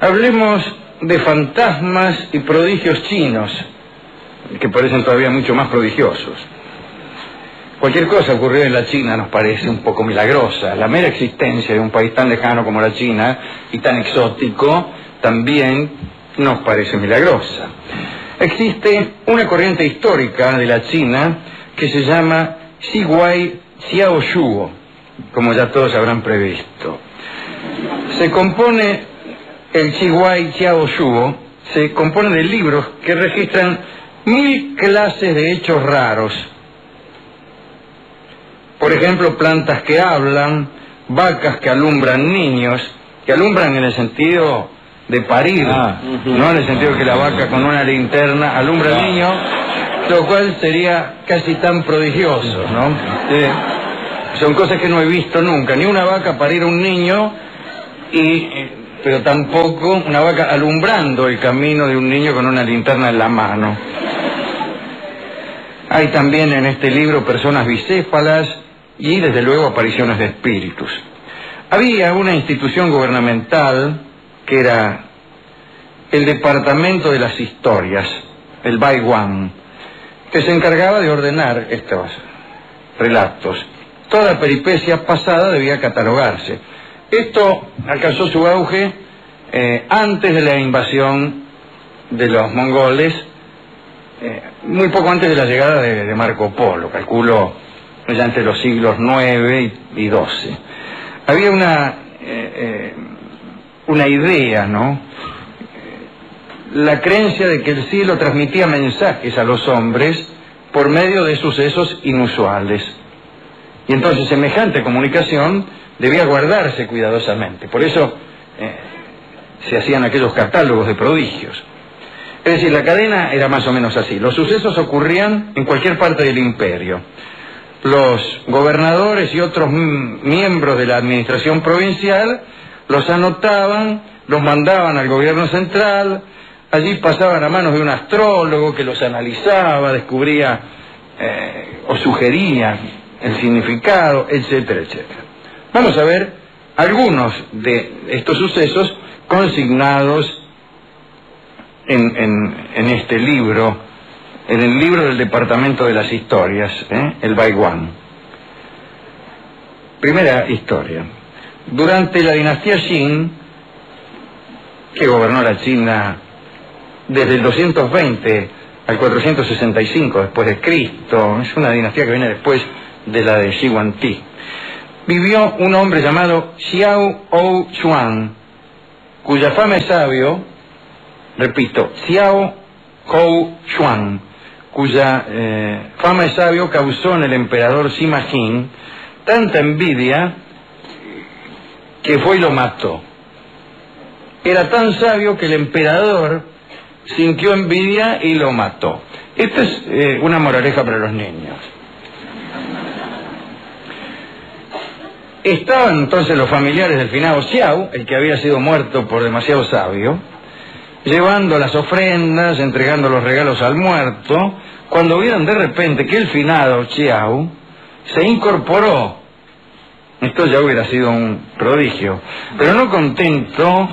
Hablemos de fantasmas y prodigios chinos, que parecen todavía mucho más prodigiosos. Cualquier cosa ocurrió en la China nos parece un poco milagrosa. La mera existencia de un país tan lejano como la China y tan exótico también nos parece milagrosa. Existe una corriente histórica de la China que se llama Zhiguai Xiaoshuo, como ya todos habrán previsto. El Zhiguai Xiaoshuo se compone de libros que registran 1000 clases de hechos raros. Por ejemplo, plantas que hablan, vacas que alumbran niños, que alumbran en el sentido de parir, no en el sentido que la vaca con una linterna alumbra al niño, lo cual sería casi tan prodigioso, ¿no? Son cosas que no he visto nunca, ni una vaca parir un niño, pero tampoco una vaca alumbrando el camino de un niño con una linterna en la mano. Hay también en este libro personas bicéfalas y, desde luego, apariciones de espíritus. Había una institución gubernamental que era el Departamento de las Historias, el Bai Wan, que se encargaba de ordenar estos relatos. Toda peripecia pasada debía catalogarse. Esto alcanzó su auge antes de la invasión de los mongoles, muy poco antes de la llegada de Marco Polo, calculo ya entre los siglos IX y XII. Había una idea, ¿no? La creencia de que el cielo transmitía mensajes a los hombres por medio de sucesos inusuales. Y entonces semejante comunicación debía guardarse cuidadosamente. Por eso se hacían aquellos catálogos de prodigios. Es decir, la cadena era más o menos así. Los sucesos ocurrían en cualquier parte del imperio. Los gobernadores y otros miembros de la administración provincial los anotaban, los mandaban al gobierno central, allí pasaban a manos de un astrólogo que los analizaba, descubría o sugería el significado, etcétera, etcétera. Vamos a ver algunos de estos sucesos consignados en este libro, en el libro del Departamento de las Historias, el Bai Wan. Primera historia. Durante la dinastía Qin, que gobernó la China desde el 220 al 465 después de Cristo, es una dinastía que viene después de la de Xi Huangdi, vivió un hombre llamado Xiao Hou Chuan, cuya fama es sabio, repito, Xiao Hou Chuan, cuya fama es sabio causó en el emperador Sima Jin tanta envidia que fue y lo mató. Era tan sabio que el emperador sintió envidia y lo mató. Esta es una moraleja para los niños. Estaban entonces los familiares del finado Xiao, el que había sido muerto por demasiado sabio, llevando las ofrendas, entregando los regalos al muerto, cuando vieron de repente que el finado Xiao se incorporó. Esto ya hubiera sido un prodigio. Pero no contento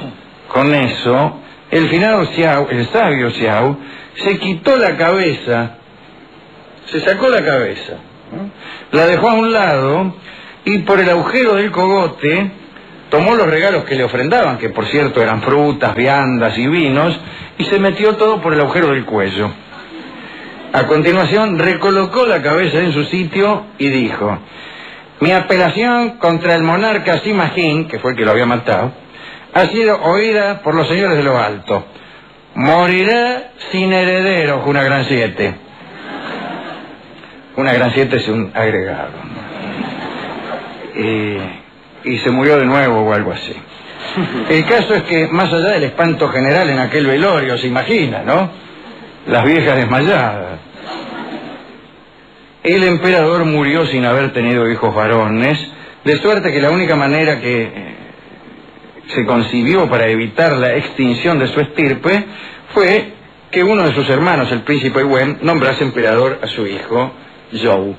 con eso, el finado Xiao, el sabio Xiao, se quitó la cabeza, se sacó la cabeza, la dejó a un lado, y por el agujero del cogote tomó los regalos que le ofrendaban, que por cierto eran frutas, viandas y vinos, y se metió todo por el agujero del cuello. A continuación recolocó la cabeza en su sitio y dijo: mi apelación contra el monarca Sima Jin, que fue el que lo había matado, ha sido oída por los señores de lo alto. Morirá sin herederos una gran siete. Una gran siete es un agregado. Y se murió de nuevo o algo así. El caso es que, más allá del espanto general en aquel velorio, se imagina, ¿no? Las viejas desmayadas. El emperador murió sin haber tenido hijos varones, de suerte que la única manera que se concibió para evitar la extinción de su estirpe fue que uno de sus hermanos, el príncipe Wen, nombrase emperador a su hijo Zhou.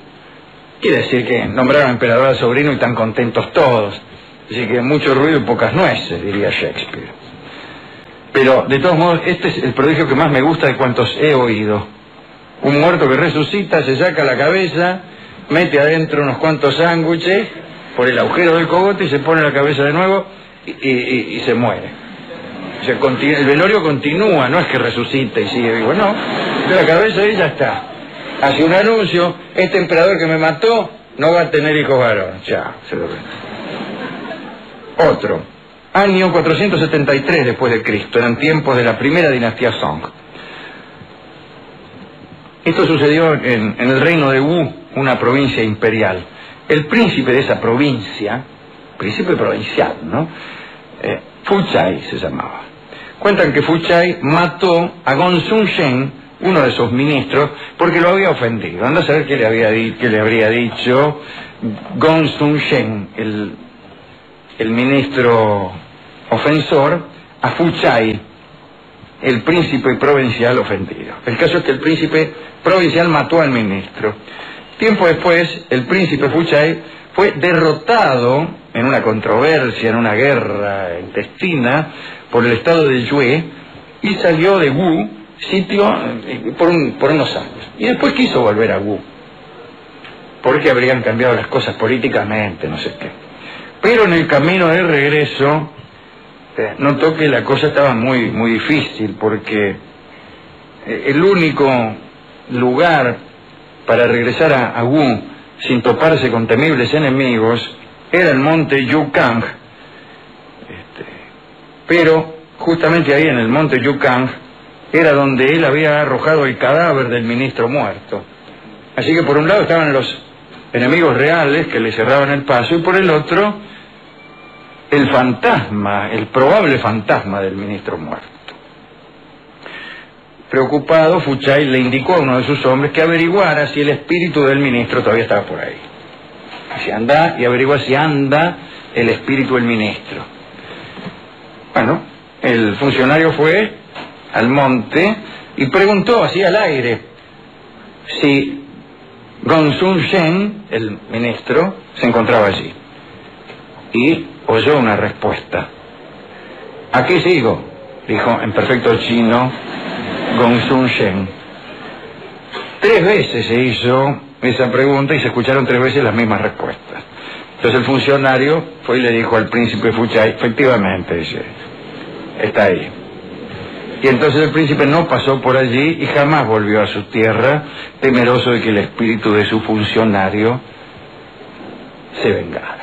Quiere decir que nombraron emperador al sobrino y tan contentos todos. Así que mucho ruido y pocas nueces, diría Shakespeare. Pero, de todos modos, este es el prodigio que más me gusta de cuantos he oído. Un muerto que resucita, se saca la cabeza, mete adentro unos cuantos sándwiches por el agujero del cogote y se pone la cabeza de nuevo y se muere. O sea, el velorio continúa, no es que resucite y sigue vivo, no. De la cabeza y ya está. Hace un anuncio, este emperador que me mató no va a tener hijos varón. Ya, se lo ve. Otro. Año 473 después de Cristo, eran tiempos de la primera dinastía Song. Esto sucedió en el reino de Wu, una provincia imperial. El príncipe de esa provincia, príncipe provincial, ¿no? Fuchai se llamaba. Cuentan que Fuchai mató a Gongsun Sheng, uno de sus ministros, porque lo había ofendido. Anda a saber qué le habría dicho Gongsun Sheng, el ministro ofensor, a Fuchai, el príncipe provincial ofendido. El caso es que el príncipe provincial mató al ministro. Tiempo después, el príncipe Fuchai fue derrotado en una controversia, en una guerra intestina, por el estado de Yue, y salió de Wu, sitio, por unos años. Y después quiso volver a Wu, porque habrían cambiado las cosas políticamente, no sé qué. Pero en el camino de regreso, notó que la cosa estaba muy, muy difícil, porque el único lugar para regresar a Wu sin toparse con temibles enemigos era el monte Yukang. Pero justamente ahí en el monte Yukang era donde él había arrojado el cadáver del ministro muerto. Así que por un lado estaban los enemigos reales que le cerraban el paso, y por el otro el fantasma, el probable fantasma del ministro muerto. Preocupado, Fuchai le indicó a uno de sus hombres que averiguara si el espíritu del ministro todavía estaba por ahí. Así anda y averigua si anda el espíritu del ministro. Bueno, el funcionario fue al monte y preguntó así al aire si Gongsun Sheng, el ministro, se encontraba allí. Y oyó una respuesta. Aquí sigo, dijo en perfecto chino Gongsun Sheng. 3 veces se hizo esa pregunta y se escucharon 3 veces las mismas respuestas. Entonces el funcionario fue y le dijo al príncipe Fuchai, efectivamente, dice, está ahí. Y entonces el príncipe no pasó por allí y jamás volvió a su tierra, temeroso de que el espíritu de su funcionario se vengara.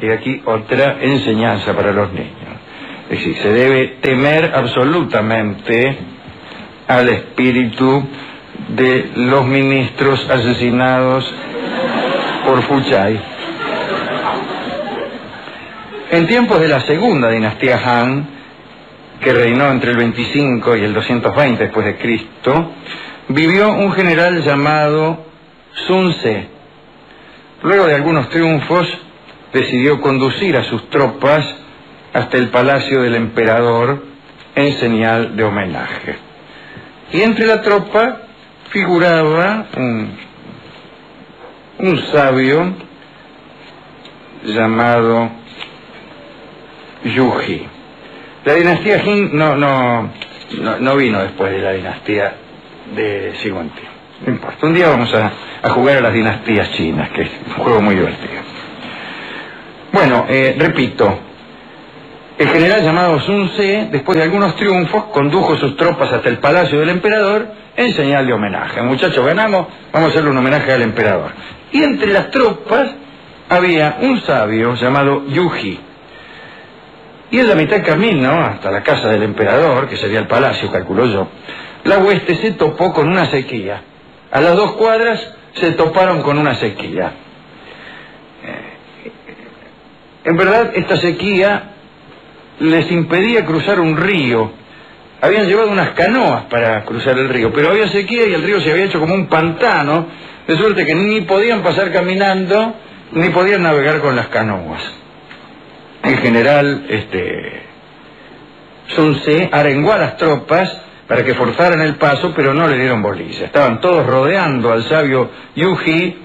Y aquí otra enseñanza para los niños. Es decir, se debe temer absolutamente al espíritu de los ministros asesinados por Fuchai. En tiempos de la segunda dinastía Han, que reinó entre el 25 y el 220 después de Cristo, vivió un general llamado Sun Ce. Luego de algunos triunfos, decidió conducir a sus tropas hasta el palacio del emperador en señal de homenaje. Y entre la tropa figuraba un sabio llamado Yu Ji. La dinastía Jin no vino después de la dinastía de Xi Huangdi. No importa, un día vamos a jugar a las dinastías chinas, que es un juego muy divertido. Bueno, repito, el general llamado Sun Ce, después de algunos triunfos, condujo sus tropas hasta el palacio del emperador en señal de homenaje. Muchachos, ganamos, vamos a hacerle un homenaje al emperador. Y entre las tropas había un sabio llamado Yu Ji. Y en la mitad del camino, hasta la casa del emperador, que sería el palacio, calculo yo, la hueste se topó con una sequía. A las 2 cuadras se toparon con una sequía. En verdad, esta sequía les impedía cruzar un río. Habían llevado unas canoas para cruzar el río, pero había sequía y el río se había hecho como un pantano, de suerte que ni podían pasar caminando, ni podían navegar con las canoas. El general Sun Ce arengó a las tropas para que forzaran el paso, pero no le dieron bolilla. Estaban todos rodeando al sabio Yu Ji,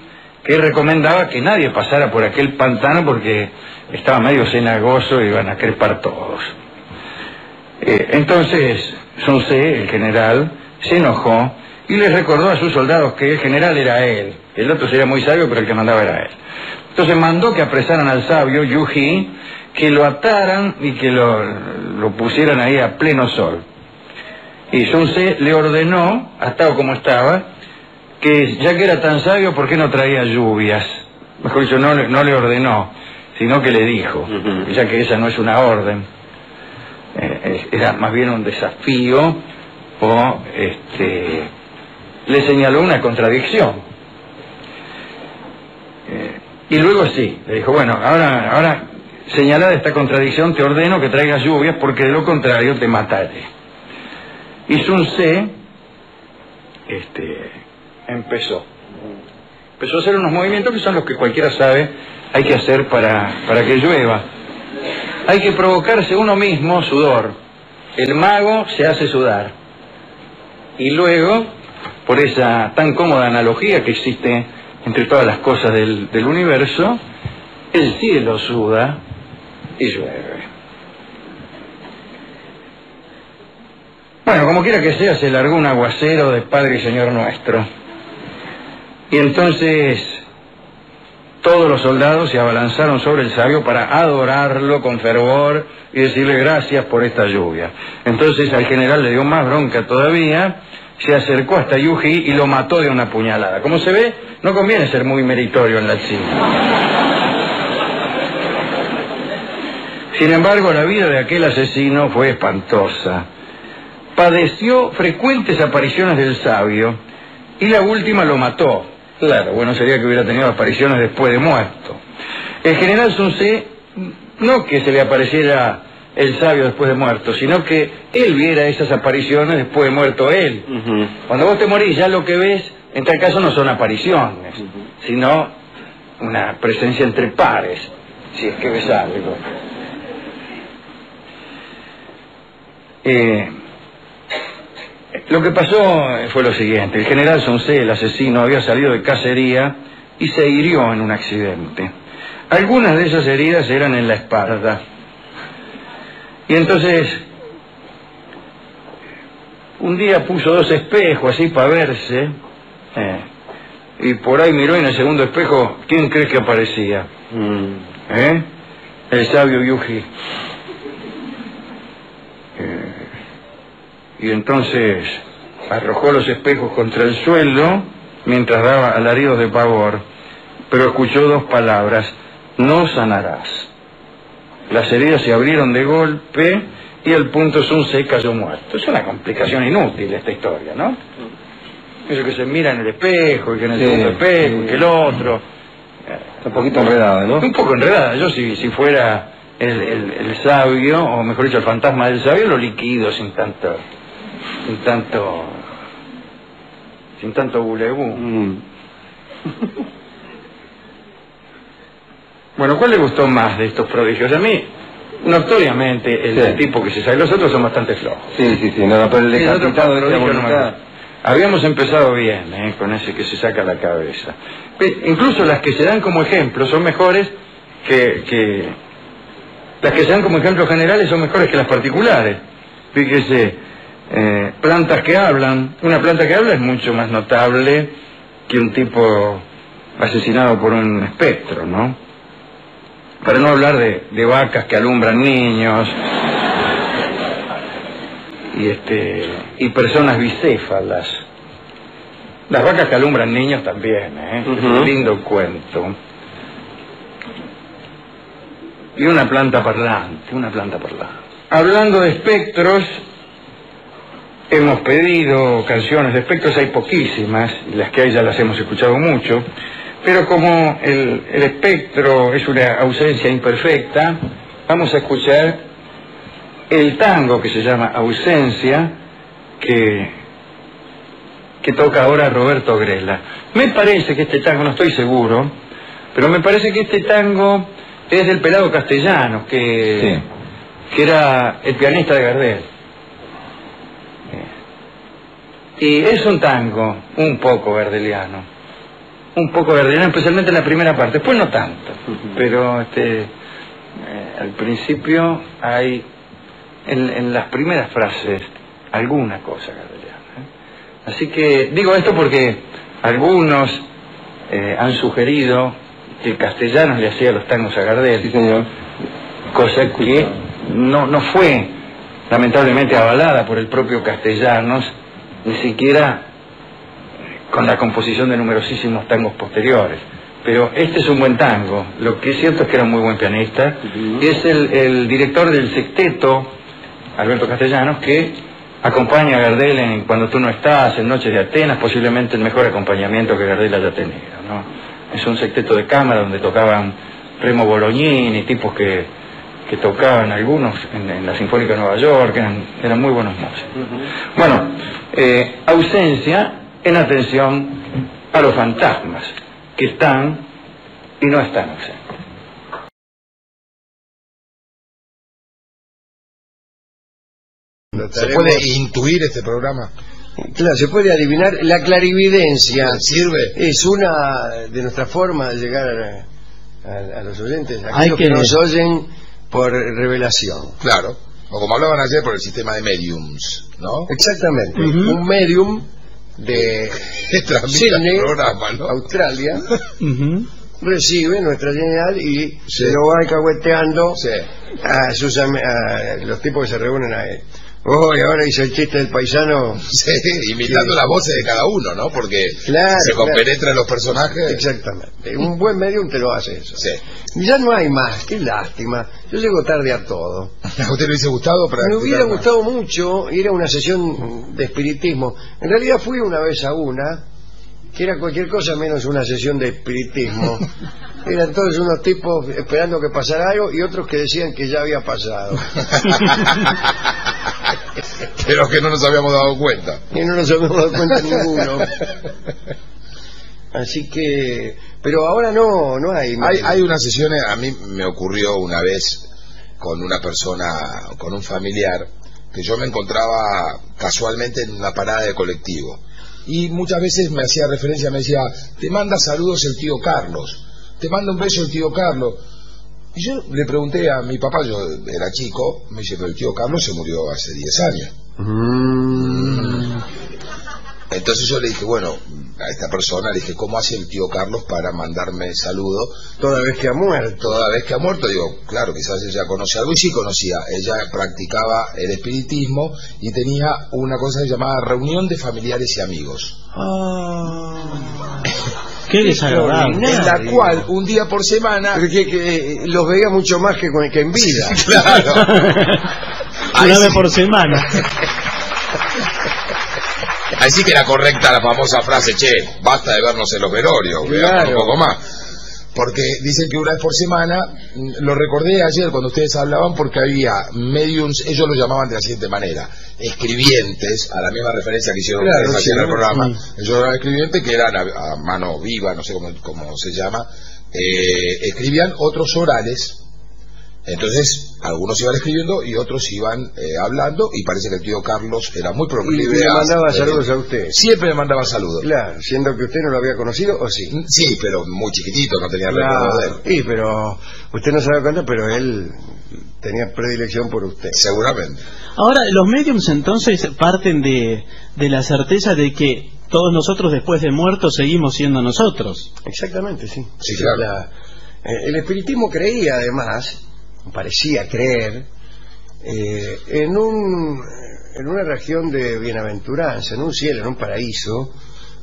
que recomendaba que nadie pasara por aquel pantano porque estaba medio cenagoso y iban a crepar todos. Entonces, Sun Ce, el general, se enojó y les recordó a sus soldados que el general era él. El otro sería muy sabio, pero el que mandaba era él. Entonces mandó que apresaran al sabio Yu Ji, que lo ataran y que lo pusieran ahí a pleno sol. Y Sun Ce le ordenó, atado como estaba, que ya que era tan sabio, ¿por qué no traía lluvias? Mejor dicho, no le ordenó, sino que le dijo, ya que esa no es una orden. Era más bien un desafío o le señaló una contradicción. Y luego sí, le dijo, bueno, ahora señalada esta contradicción te ordeno que traigas lluvias porque de lo contrario te mataré. Y Sun Ce empezó a hacer unos movimientos que son los que cualquiera sabe hay que hacer para que llueva. Hay que provocarse uno mismo sudor. El mago se hace sudar. Y luego, por esa tan cómoda analogía que existe entre todas las cosas del universo, el cielo suda y llueve. Bueno, como quiera que sea, se largó un aguacero de Padre y Señor nuestro. Y entonces todos los soldados se abalanzaron sobre el sabio para adorarlo con fervor y decirle gracias por esta lluvia. Entonces al general le dio más bronca todavía, se acercó hasta Yu Ji y lo mató de una puñalada. Como se ve, no conviene ser muy meritorio en la China. Sin embargo, la vida de aquel asesino fue espantosa. Padeció frecuentes apariciones del sabio y la última lo mató. Claro, bueno sería que hubiera tenido apariciones después de muerto. El general Sun Ce, no que se le apareciera el sabio después de muerto, sino que él viera esas apariciones después de muerto él. Cuando vos te morís, ya lo que ves, en tal caso no son apariciones, sino una presencia entre pares, si es que ves algo. Lo que pasó fue lo siguiente. El general Sun Ce, el asesino, había salido de cacería y se hirió en un accidente. Algunas de esas heridas eran en la espalda. Y entonces, un día puso dos espejos así para verse, y por ahí miró en el segundo espejo, ¿quién cree que aparecía? El sabio Yu Ji. Y entonces arrojó los espejos contra el suelo mientras daba alaridos de pavor, pero escuchó dos palabras: no sanarás. Las heridas se abrieron de golpe y al punto Sun Ce cayó muerto. Es una complicación inútil esta historia, ¿no? Eso que se mira en el espejo y que en el segundo espejo y que el otro. Está un poquito enredada, ¿no? Un poco enredada. Yo si fuera el sabio, o mejor dicho el fantasma del sabio, lo liquido sin tanto... sin tanto bulebú. Bueno, ¿cuál le gustó más de estos prodigios? A mí, notoriamente, el tipo que se sale. Los otros son bastante flojos. Sí, no, pero el decapitado de la... Habíamos empezado bien, con ese que se saca la cabeza. Incluso las que se dan como ejemplo son mejores que... Las que se dan como ejemplos generales son mejores que las particulares. Fíjese, plantas que hablan. Una planta que habla es mucho más notable que un tipo asesinado por un espectro, ¿no? Para no hablar de vacas que alumbran niños y personas bicéfalas. Las vacas que alumbran niños también, es un lindo cuento. Y una planta parlante, Hablando de espectros, hemos pedido canciones de espectros, hay poquísimas, y las que hay ya las hemos escuchado mucho, pero como el espectro es una ausencia imperfecta, vamos a escuchar el tango que se llama Ausencia, que toca ahora Roberto Grela. Me parece que este tango, no estoy seguro, pero me parece que este tango es del Pelado Castellano, que era el pianista de Gardel. Y es un tango un poco gardeliano, especialmente en la primera parte, después no tanto, pero al principio hay en las primeras frases alguna cosa gardeliana. Así que digo esto porque algunos han sugerido que Castellanos le hacía los tangos a Gardel. Sí, señor. Cosa que no fue lamentablemente avalada por el propio Castellanos, ni siquiera con la composición de numerosísimos tangos posteriores. Pero este es un buen tango. Lo que es cierto es que era un muy buen pianista. Y es el director del sexteto, Alberto Castellanos, que acompaña a Gardel en Cuando tú no estás, en Noches de Atenas, posiblemente el mejor acompañamiento que Gardel haya tenido, ¿no? Es un sexteto de cámara donde tocaban Remo Bolognini, tipos que tocaban algunos en la Sinfónica de Nueva York, eran muy buenos músicos. Bueno, ausencia en atención a los fantasmas que están y no están ausentes. ¿Se puede intuir este programa? Claro, se puede adivinar. La clarividencia sirve. Es una de nuestras formas de llegar a los oyentes, aquellos que nos oyen por revelación. Claro, o como hablaban ayer, por el sistema de mediums, ¿no? Exactamente. Un medium de Sydney, ¿no? Australia, recibe nuestra señal y se lo va alcahueteando a los tipos que se reúnen a él. Oh, y ahora hizo el chiste del paisano. Sí, imitando las voces de cada uno, ¿no? Porque se compenetran los personajes. Exactamente. Un buen medium te lo hace eso. Sí. Ya no hay más, qué lástima. Yo llego tarde a todo. ¿A usted le hubiese gustado? Me hubiera gustado mucho ir a una sesión de espiritismo. En realidad fui una vez a una, que era cualquier cosa menos una sesión de espiritismo. Eran todos unos tipos esperando que pasara algo y otros que decían que ya había pasado. Pero que no nos habíamos dado cuenta. Y no nos habíamos dado cuenta ninguno. Así que... Pero ahora no hay... Hay unas sesiones... A mí me ocurrió una vez con una persona, con un familiar, que yo me encontraba casualmente en una parada de colectivo. Y muchas veces me hacía referencia, me decía, te manda saludos el tío Carlos, te manda un beso el tío Carlos. Y yo le pregunté a mi papá, yo era chico, me dice, pero el tío Carlos se murió hace 10 años. Entonces yo le dije, bueno, a esta persona le dije, ¿cómo hace el tío Carlos para mandarme saludos? Toda vez que ha muerto. Toda vez que ha muerto, digo, claro, quizás ella conoce algo, y sí conocía. Ella practicaba el espiritismo y tenía una cosa llamada reunión de familiares y amigos. Ah... Qué desagradable. En la cual un día por semana que los veía mucho más que en vida. Claro. Una vez por semana. Así que era correcta la famosa frase, che, basta de vernos en los velorios, claro, un poco más. Porque dicen que una vez por semana, lo recordé ayer cuando ustedes hablaban, porque había mediums, ellos lo llamaban de la siguiente manera, escribientes, a la misma referencia que hicieron ustedes ayer en el programa. Ellos eran escribientes que eran a mano viva, no sé cómo se llama, escribían otros orales. Entonces, algunos iban escribiendo y otros iban hablando, y parece que el tío Carlos era muy proclive. Y le mandaba saludos a usted. Siempre le mandaba saludos. Claro, siendo que usted no lo había conocido, ¿o sí? Sí, pero muy chiquitito, no tenía recuerdo de él. Sí, pero usted no sabe cuánto, pero él tenía predilección por usted. Seguramente. Ahora, los mediums entonces parten de la certeza de que todos nosotros después de muertos seguimos siendo nosotros. Exactamente, sí. Sí, claro. El espiritismo creía además... parecía creer en una región de bienaventuranza, en un cielo, en un paraíso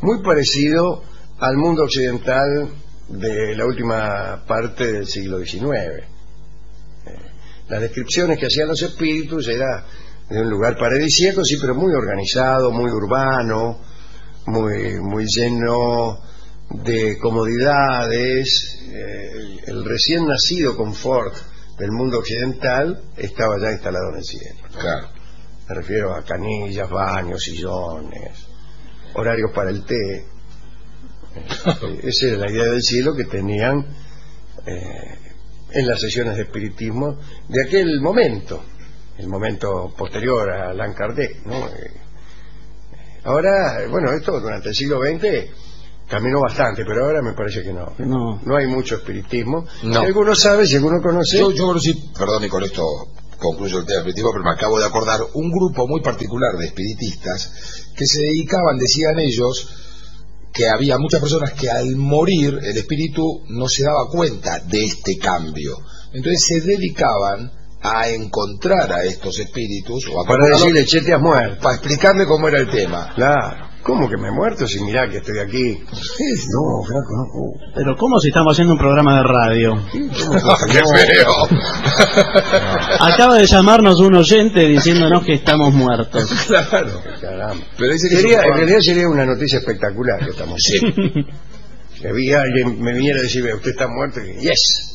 muy parecido al mundo occidental de la última parte del siglo XIX. Las descripciones que hacían los espíritus era de un lugar paradisíaco, sí, pero muy organizado, muy urbano, muy lleno de comodidades. El recién nacido confort del mundo occidental estaba ya instalado en el cielo, ¿no? Claro. Me refiero a canillas, baños, sillones, horarios para el té. Esa era la idea del cielo que tenían en las sesiones de espiritismo de aquel momento, el momento posterior a Allan Kardec, ¿no? Ahora, bueno, esto durante el siglo XX... caminó bastante, pero ahora me parece que no hay mucho espiritismo. No. Si alguno sabe, si alguno conoce... Yo conocí, perdón, y con esto concluyo el tema espiritual, pero me acabo de acordar, un grupo muy particular de espiritistas que se dedicaban, decían ellos, que había muchas personas que al morir el espíritu no se daba cuenta de este cambio. Entonces se dedicaban a encontrar a estos espíritus, o a para decirle, che, te has muerto, para explicarle cómo era el tema. Claro. ¿Cómo que me he muerto? Si mirá que estoy aquí. No, Franco, no. Pero ¿cómo si estamos haciendo un programa de radio? ¡Qué feo! Acaba de llamarnos un oyente diciéndonos que estamos muertos. Claro. Caramba. Pero dice que sería, en realidad sería una noticia espectacular que estamos haciendo. Sí. Que vi a alguien, me viniera a decirme, usted está muerto, y yes.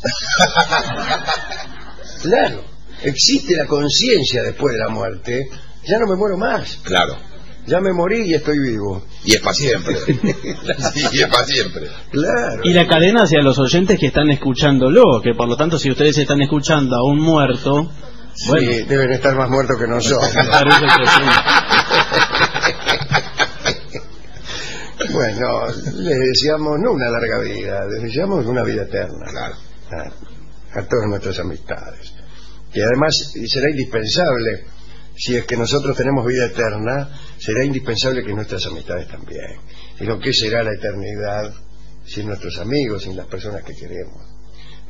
Claro. Existe la conciencia después de la muerte. Ya no me muero más. Claro. Ya me morí y estoy vivo. Y es para siempre. Y es para siempre. Claro. Y la cadena hacia los oyentes que están escuchándolo, que por lo tanto si ustedes están escuchando a un muerto, sí, bueno, deben estar más muertos que nosotros. Bueno, les deseamos no una larga vida, les deseamos una vida eterna. Claro. A todas nuestras amistades. Que además será indispensable. Si es que nosotros tenemos vida eterna, será indispensable que nuestras amistades también. Y lo que será la eternidad sin nuestros amigos, sin las personas que queremos.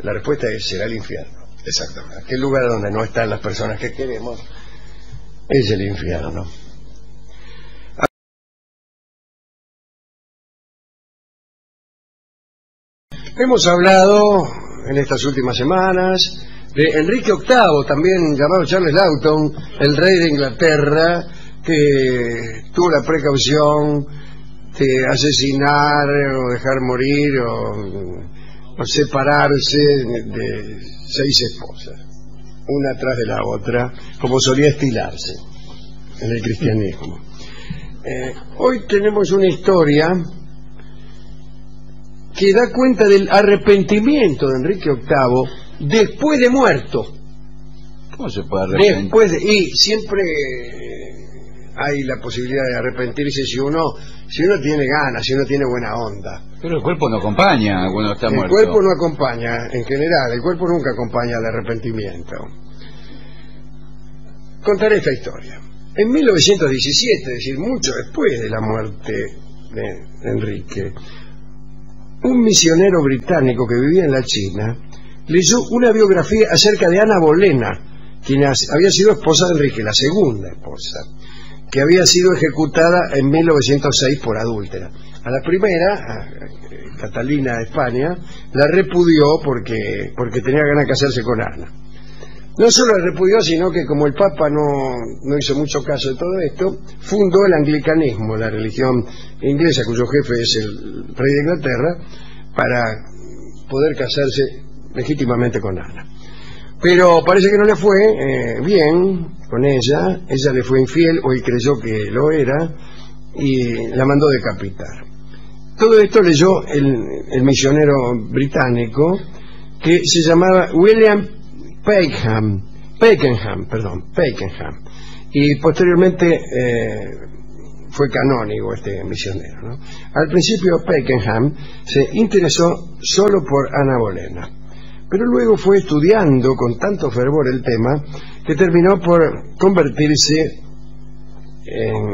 La respuesta es, será el infierno. Exactamente. Aquel lugar donde no están las personas que queremos es el infierno. Hemos hablado en estas últimas semanas de Enrique VIII, también llamado Charles Lawton, el rey de Inglaterra, que tuvo la precaución de asesinar o dejar morir o separarse de 6 esposas, una tras de la otra, como solía estilarse en el cristianismo. Hoy tenemos una historia que da cuenta del arrepentimiento de Enrique VIII después de muerto. ¿Cómo se puede arrepentir? Después de, y siempre hay la posibilidad de arrepentirse si uno tiene ganas, si uno tiene buena onda. Pero el cuerpo no acompaña cuando está muerto. El cuerpo no acompaña, en general, el cuerpo nunca acompaña al arrepentimiento. Contaré esta historia. En 1917, es decir, mucho después de la muerte de Enrique, un misionero británico que vivía en la China leyó una biografía acerca de Ana Bolena, quien había sido esposa de Enrique, la segunda esposa, que había sido ejecutada en 1906 por adúltera. A la primera, a Catalina de España, la repudió porque tenía ganas de casarse con Ana. No solo la repudió, sino que como el Papa no hizo mucho caso de todo esto, fundó el anglicanismo, la religión inglesa cuyo jefe es el rey de Inglaterra, para poder casarse legítimamente con Ana. Pero parece que no le fue bien con ella. Ella le fue infiel, o él creyó que lo era, y la mandó decapitar. Todo esto leyó el misionero británico, que se llamaba William Pakenham, y posteriormente fue canónigo este misionero, ¿no? Al principio Pakenham se interesó solo por Ana Bolena, pero luego fue estudiando con tanto fervor el tema que terminó por convertirse en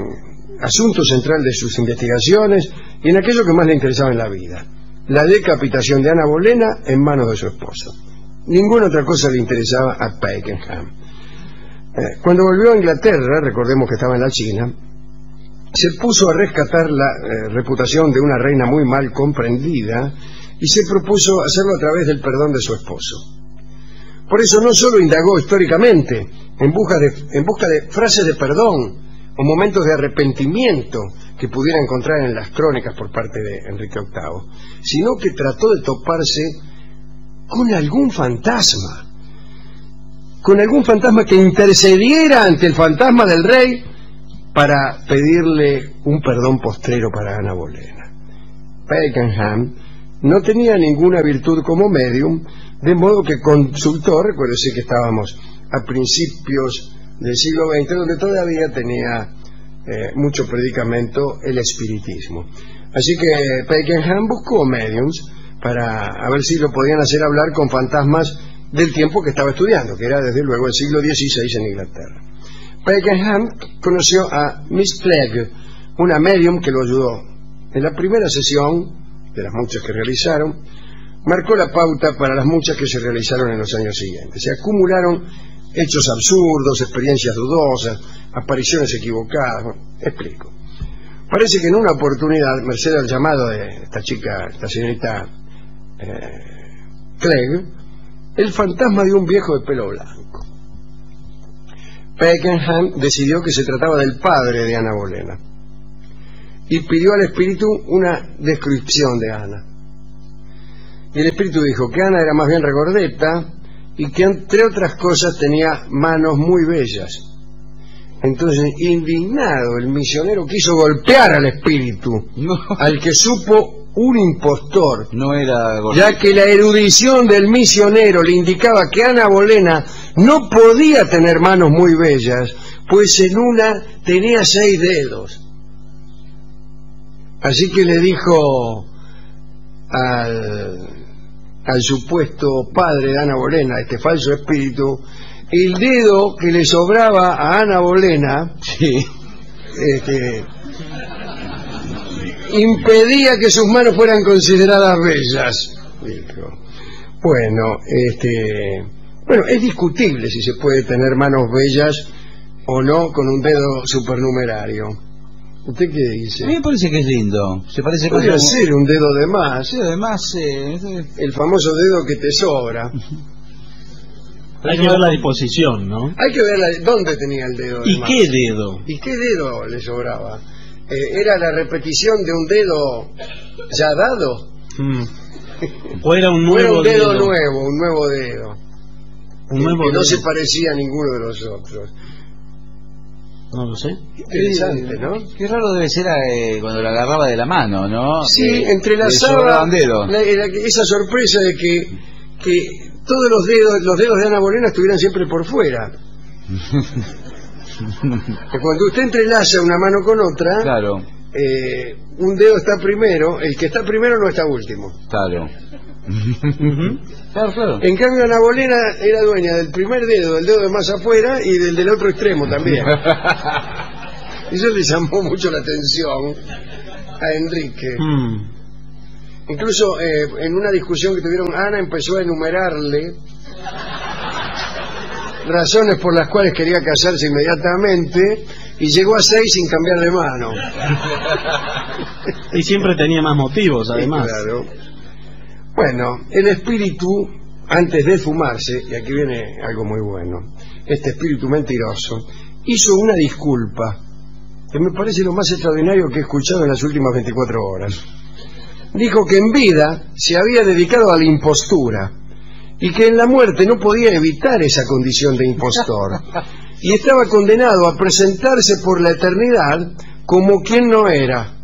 asunto central de sus investigaciones y en aquello que más le interesaba en la vida: la decapitación de Ana Bolena en manos de su esposo. Ninguna otra cosa le interesaba a Pakenham. Cuando volvió a Inglaterra, recordemos que estaba en la China, se puso a rescatar la reputación de una reina muy mal comprendida, y se propuso hacerlo a través del perdón de su esposo. Por eso no solo indagó históricamente en busca de frases de perdón o momentos de arrepentimiento que pudiera encontrar en las crónicas por parte de Enrique VIII, sino que trató de toparse con algún fantasma, que intercediera ante el fantasma del rey para pedirle un perdón postrero para Ana Bolena. Pakenham no tenía ninguna virtud como medium, de modo que consultó. Recuérdese que estábamos a principios del siglo XX, donde todavía tenía mucho predicamento el espiritismo. Así que Pakenham buscó mediums para a ver si lo podían hacer hablar con fantasmas del tiempo que estaba estudiando, que era desde luego el siglo XVI en Inglaterra. Pakenham conoció a Miss Clegg, una medium que lo ayudó. En la primera sesión, de las muchas que realizaron, marcó la pauta para las muchas que se realizaron en los años siguientes. Se acumularon hechos absurdos, experiencias dudosas, apariciones equivocadas. Bueno, explico. Parece que en una oportunidad, merced al llamado de esta chica, esta señorita Clegg, el fantasma de un viejo de pelo blanco. Pakenham decidió que se trataba del padre de Ana Bolena y pidió al espíritu una descripción de Ana. Y el espíritu dijo que Ana era más bien regordeta y que entre otras cosas tenía manos muy bellas. Entonces, indignado, el misionero quiso golpear al espíritu, al que supo un impostor, no era gordeta, ya que la erudición del misionero le indicaba que Ana Bolena no podía tener manos muy bellas, pues en una tenía 6 dedos. Así que le dijo al supuesto padre de Ana Bolena, este falso espíritu, el dedo que le sobraba a Ana Bolena, sí, impedía que sus manos fueran consideradas bellas. Dijo. Bueno, bueno, es discutible si se puede tener manos bellas o no con un dedo supernumerario. ¿Usted qué dice? A mí me parece que es lindo. Se parece. Podría como ser un dedo de más. Sí, además, el famoso dedo que te sobra. Hay que ver la disposición, ¿no? Hay que ver dónde tenía el dedo de más. ¿Y qué dedo? ¿Y qué dedo le sobraba? ¿Era la repetición de un dedo ya dado? ¿O era un nuevo dedo? Era un dedo nuevo, un nuevo dedo. Un nuevo dedo. No se parecía a ninguno de los otros. No lo sé. Interesante, ¿no? Qué raro debe ser cuando la agarraba de la mano, ¿no? Sí, entrelazaba esa sorpresa de que todos los dedos de Ana Bolena estuvieran siempre por fuera. Cuando usted entrelaza una mano con otra, claro, un dedo está primero, el que está primero no está último. Claro. Claro, claro. En cambio Ana Bolena era dueña del primer dedo, del dedo de más afuera y del otro extremo también. Eso le llamó mucho la atención a Enrique. Incluso en una discusión que tuvieron, Ana empezó a enumerarle razones por las cuales quería casarse inmediatamente y llegó a 6 sin cambiar de mano. Y siempre tenía más motivos además. Sí, claro. Bueno, el espíritu, antes de fumarse, y aquí viene algo muy bueno, este espíritu mentiroso, hizo una disculpa, que me parece lo más extraordinario que he escuchado en las últimas 24 horas. Dijo que en vida se había dedicado a la impostura, y que en la muerte no podía evitar esa condición de impostor, y estaba condenado a presentarse por la eternidad como quien no era.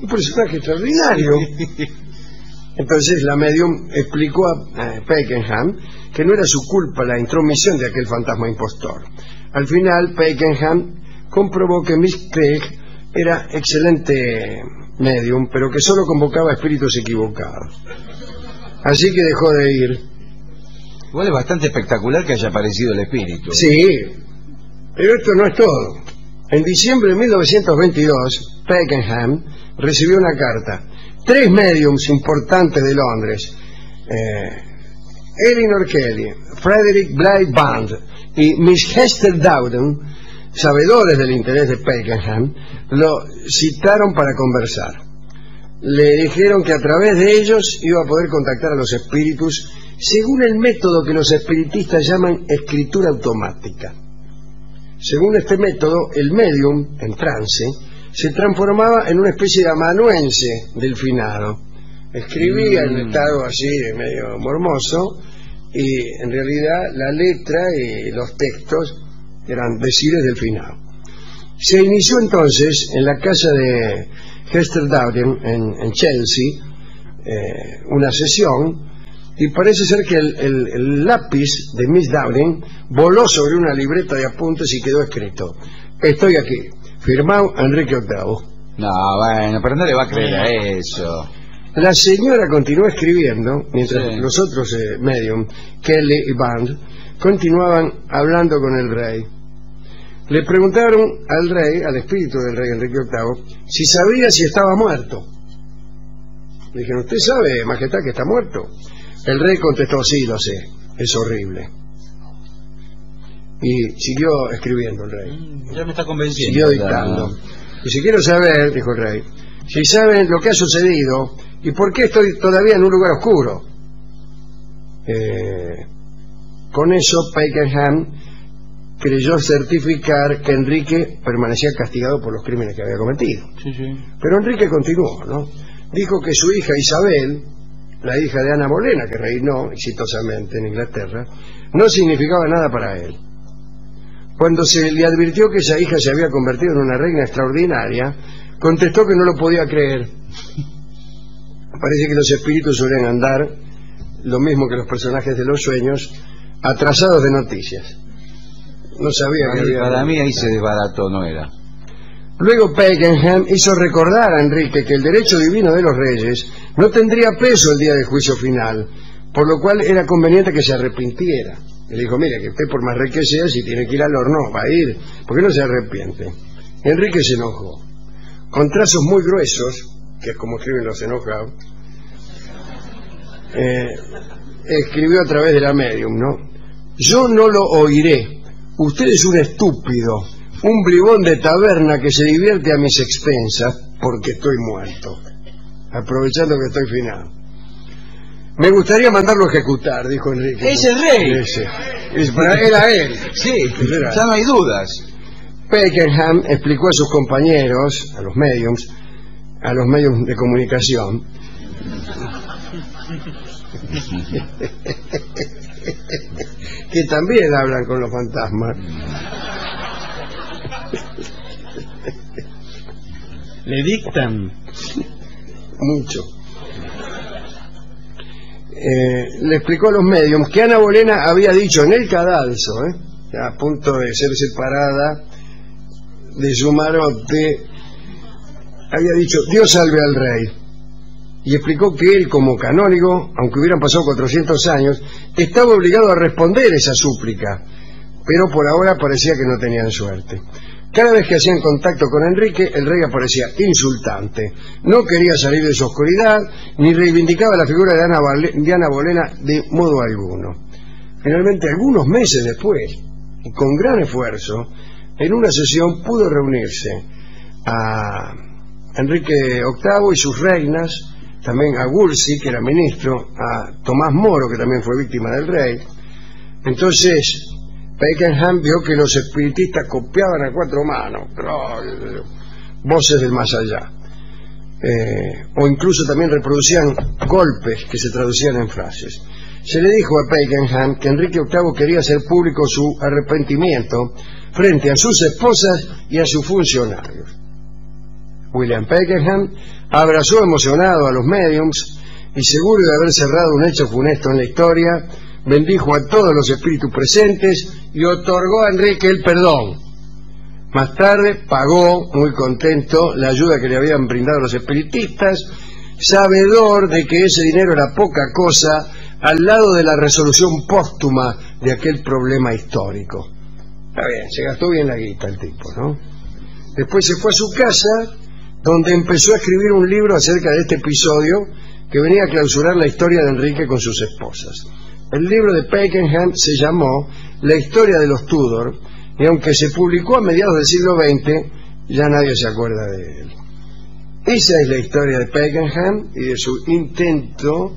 Un personaje extraordinario. Entonces la medium explicó a Pakenham que no era su culpa la intromisión de aquel fantasma impostor. Al final Pakenham comprobó que Miss Craig era excelente medium, pero que solo convocaba espíritus equivocados. Así que dejó de ir. Igual es bastante espectacular que haya aparecido el espíritu. Sí, pero esto no es todo. En diciembre de 1922, Pakenham recibió una carta. 3 mediums importantes de Londres, Elinor Kelly, Frederick Bly Band y Miss Hester Dowden, sabedores del interés de Pakenham, lo citaron para conversar. Le dijeron que a través de ellos iba a poder contactar a los espíritus según el método que los espiritistas llaman escritura automática. Según este método, el medium, en trance, se transformaba en una especie de amanuense del finado. Escribía en estado así de medio mormoso y en realidad la letra y los textos eran decires del finado. Se inició entonces en la casa de Hester Dowden en Chelsea una sesión y parece ser que el lápiz de Miss Dowden voló sobre una libreta de apuntes y quedó escrito: estoy aquí. Firmado Enrique VIII. No, bueno, pero no le va a creer a eso. La señora continuó escribiendo, mientras los otros medium, Kelly y Band, continuaban hablando con el rey. Le preguntaron al rey, al espíritu del rey Enrique VIII, si sabía si estaba muerto. Le dijeron, ¿usted sabe, majestad, que está muerto? El rey contestó, sí, lo sé, es horrible. Y siguió escribiendo el rey. Ya me está convenciendo. Siguió dictando. Y si quiero saber, dijo el rey, si saben lo que ha sucedido y por qué estoy todavía en un lugar oscuro. Con eso Pakenham creyó certificar que Enrique permanecía castigado por los crímenes que había cometido. Sí, sí. Pero Enrique continuó, ¿no? Dijo que su hija Isabel, la hija de Ana Bolena, que reinó exitosamente en Inglaterra, no significaba nada para él. Cuando se le advirtió que esa hija se había convertido en una reina extraordinaria, contestó que no lo podía creer. Parece que los espíritus suelen andar, lo mismo que los personajes de los sueños, atrasados de noticias. No sabía que había... Para mí ahí se desbarató, no era. Luego Pakenham hizo recordar a Enrique que el derecho divino de los reyes no tendría peso el día del juicio final, por lo cual era conveniente que se arrepintiera. Le dijo, mire, que usted por más rey que sea, si tiene que ir al horno, va a ir, porque no se arrepiente. Enrique se enojó. Con trazos muy gruesos, que es como escriben los enojados, escribió a través de la medium, ¿no? Yo no lo oiré. Usted es un estúpido, un bribón de taberna que se divierte a mis expensas porque estoy muerto, aprovechando que estoy final. Me gustaría mandarlo a ejecutar, dijo Enrique. ¡Ese rey! Ese. Para él, a él. Sí, ya no hay dudas. Pakenham explicó a sus compañeros, a los mediums de comunicación, que también hablan con los fantasmas. Le dictan mucho. Le explicó a los mediums que Ana Bolena había dicho en el cadalso, a punto de ser separada de su marote, había dicho Dios salve al rey, y explicó que él como canónigo, aunque hubieran pasado 400 años, estaba obligado a responder esa súplica, pero por ahora parecía que no tenían suerte. Cada vez que hacían contacto con Enrique, el rey aparecía insultante, no quería salir de su oscuridad ni reivindicaba la figura de Ana Bolena de modo alguno. Finalmente, algunos meses después, y con gran esfuerzo, en una sesión pudo reunirse a Enrique VIII y sus reinas, también a Wolsey, que era ministro, a Tomás Moro, que también fue víctima del rey. Entonces, Pakenham vio que los espiritistas copiaban a cuatro manos, pero voces del más allá. O incluso también reproducían golpes que se traducían en frases. Se le dijo a Pakenham que Enrique VIII quería hacer público su arrepentimiento frente a sus esposas y a sus funcionarios. William Pakenham abrazó emocionado a los mediums y, seguro de haber cerrado un hecho funesto en la historia, bendijo a todos los espíritus presentes y otorgó a Enrique el perdón. Más tarde pagó, muy contento, la ayuda que le habían brindado los espiritistas, sabedor de que ese dinero era poca cosa al lado de la resolución póstuma de aquel problema histórico. Está bien, se gastó bien la guita el tipo, ¿no? Después se fue a su casa, donde empezó a escribir un libro acerca de este episodio que venía a clausurar la historia de Enrique con sus esposas. El libro de Pakenham se llamó La historia de los Tudor, y aunque se publicó a mediados del siglo XX, ya nadie se acuerda de él. Esa es la historia de Pakenham y de su intento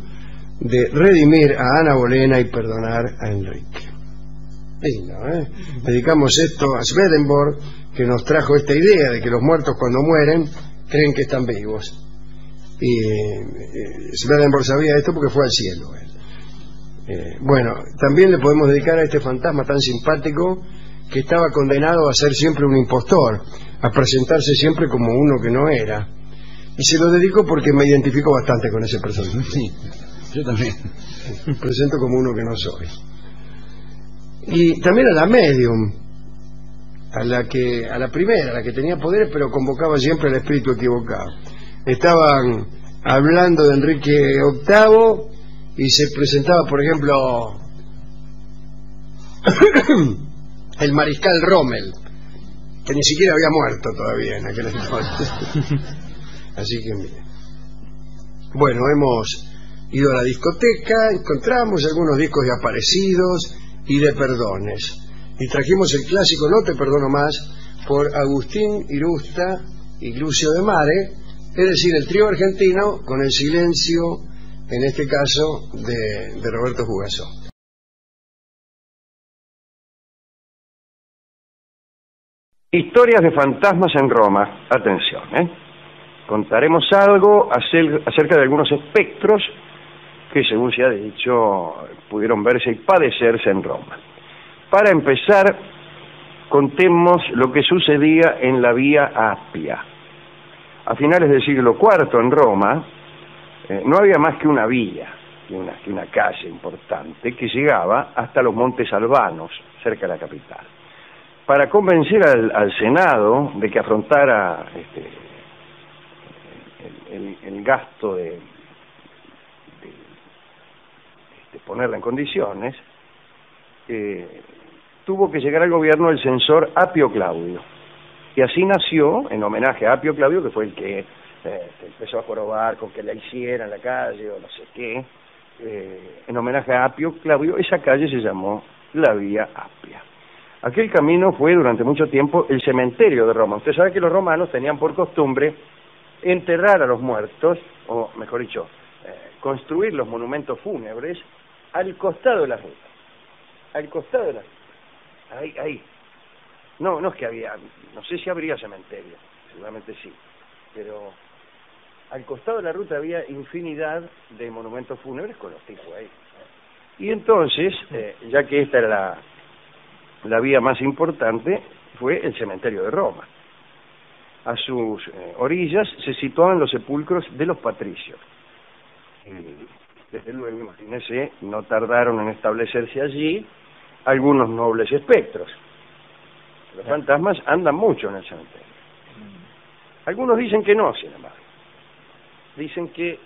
de redimir a Ana Bolena y perdonar a Enrique. Lindo, ¿eh? Dedicamos esto a Swedenborg, que nos trajo esta idea de que los muertos cuando mueren creen que están vivos. Y Swedenborg sabía esto porque fue al cielo. Bueno, también le podemos dedicar a este fantasma tan simpático que estaba condenado a ser siempre un impostor, a presentarse siempre como uno que no era. Y se lo dedico porque me identifico bastante con ese personaje. Sí, yo también. Me presento como uno que no soy. Y también a la medium, a la primera, la que tenía poder pero convocaba siempre al espíritu equivocado. Estaban hablando de Enrique VIII y se presentaba, por ejemplo, el mariscal Rommel, que ni siquiera había muerto todavía en aquel entonces. Así que mira, bueno, hemos ido a la discoteca, encontramos algunos discos de aparecidos y de perdones, y trajimos el clásico No te perdono más por Agustín Irusta y Lucio de Mare, es decir, el trío argentino con el silencio, en este caso, de Roberto Jugaso. Historias de fantasmas en Roma. Atención, ¿eh? Contaremos algo acerca de algunos espectros que, según se ha dicho, pudieron verse y padecerse en Roma. Para empezar, contemos lo que sucedía en la Vía Apia. A finales del siglo IV en Roma, no había más que una vía, que una calle importante que llegaba hasta los Montes Albanos, cerca de la capital. Para convencer al Senado de que afrontara el gasto de ponerla en condiciones, tuvo que llegar al gobierno el censor Apio Claudio, y así nació, en homenaje a Apio Claudio, que fue el que empezó a jorobar con que la hicieran la calle o no sé qué, en homenaje a Apio Claudio, esa calle se llamó la Vía Apia. Aquel camino fue durante mucho tiempo el cementerio de Roma. Usted sabe que los romanos tenían por costumbre enterrar a los muertos, o mejor dicho, construir los monumentos fúnebres al costado de las rutas. Al costado de las rutas. Ahí, ahí. No, no es que había, no sé si habría cementerio, seguramente sí, pero al costado de la ruta había infinidad de monumentos fúnebres con los tipos ahí. Y entonces, ya que esta era la vía más importante, fue el cementerio de Roma. A sus orillas se situaban los sepulcros de los patricios. Desde luego, imagínense, no tardaron en establecerse allí algunos nobles espectros. Los fantasmas andan mucho en el cementerio. Algunos dicen que no, sin embargo. Dicen que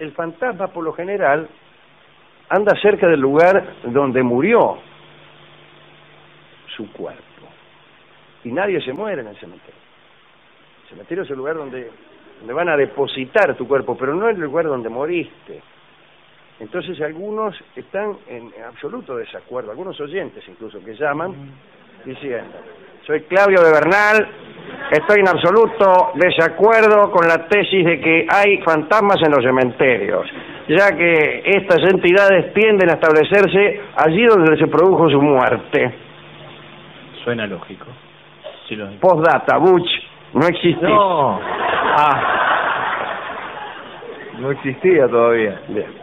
el fantasma, por lo general, anda cerca del lugar donde murió su cuerpo. Y nadie se muere en el cementerio. El cementerio es el lugar donde van a depositar tu cuerpo, pero no es el lugar donde moriste. Entonces algunos están en absoluto desacuerdo, algunos oyentes incluso que llaman, diciendo: soy Claudio de Bernal, estoy en absoluto desacuerdo con la tesis de que hay fantasmas en los cementerios, ya que estas entidades tienden a establecerse allí donde se produjo su muerte. Suena lógico. Sí, lo digo. Postdata, Butch, no existía. No. No existía todavía. Bien.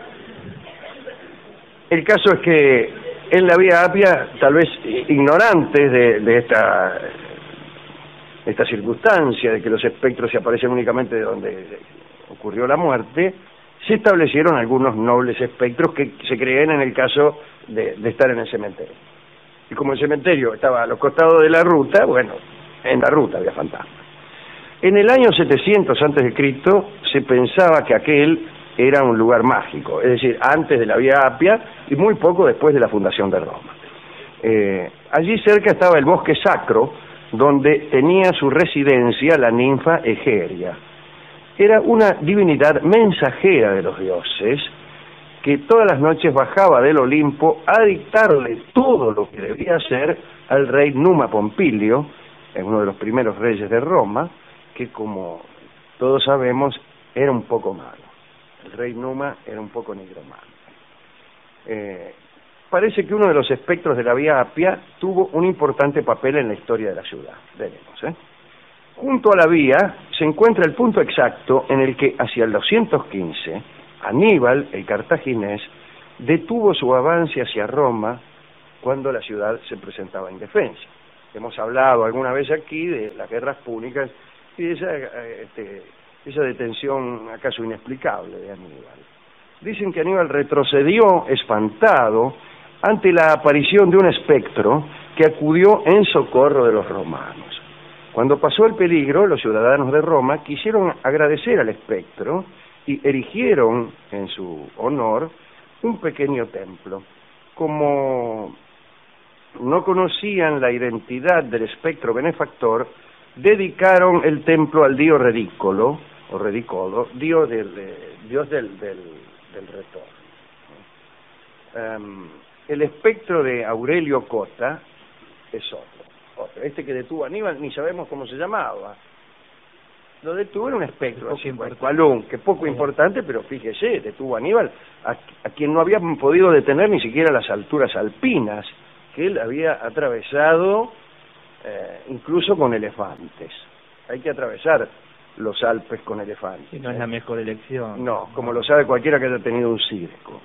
El caso es que en la Vía Apia, tal vez ignorantes de esta circunstancia de que los espectros se aparecen únicamente de donde ocurrió la muerte, se establecieron algunos nobles espectros que se creían en el caso de estar en el cementerio. Y como el cementerio estaba a los costados de la ruta, bueno, en la ruta había fantasmas. En el año 700 a.C. se pensaba que aquel era un lugar mágico, es decir, antes de la Vía Apia y muy poco después de la fundación de Roma. Allí cerca estaba el bosque sacro, donde tenía su residencia la ninfa Egeria. Era una divinidad mensajera de los dioses, que todas las noches bajaba del Olimpo a dictarle todo lo que debía hacer al rey Numa Pompilio, uno de los primeros reyes de Roma, que, como todos sabemos, era un poco malo. El rey Numa era un poco nigromante. Parece que uno de los espectros de la Vía Apia tuvo un importante papel en la historia de la ciudad. Veremos, ¿eh? Junto a la vía se encuentra el punto exacto en el que, hacia el 215, Aníbal, el cartaginés, detuvo su avance hacia Roma cuando la ciudad se presentaba indefensa. Hemos hablado alguna vez aquí de las guerras púnicas y esa detención acaso inexplicable de Aníbal. Dicen que Aníbal retrocedió espantado ante la aparición de un espectro que acudió en socorro de los romanos. Cuando pasó el peligro, los ciudadanos de Roma quisieron agradecer al espectro y erigieron en su honor un pequeño templo. Como no conocían la identidad del espectro benefactor, dedicaron el templo al dios Redicolo, o Redicolo, dios del retorno. El espectro de Aurelio Cota es otro. Este que detuvo a Aníbal, ni sabemos cómo se llamaba. Lo detuvo en un espectro, así, cualón, que poco importante, pero fíjese, detuvo a Aníbal, a quien no había podido detener ni siquiera las alturas alpinas, que él había atravesado incluso con elefantes. Hay que atravesar los Alpes con elefantes. Y no es la mejor elección. No, como lo sabe cualquiera que haya tenido un circo.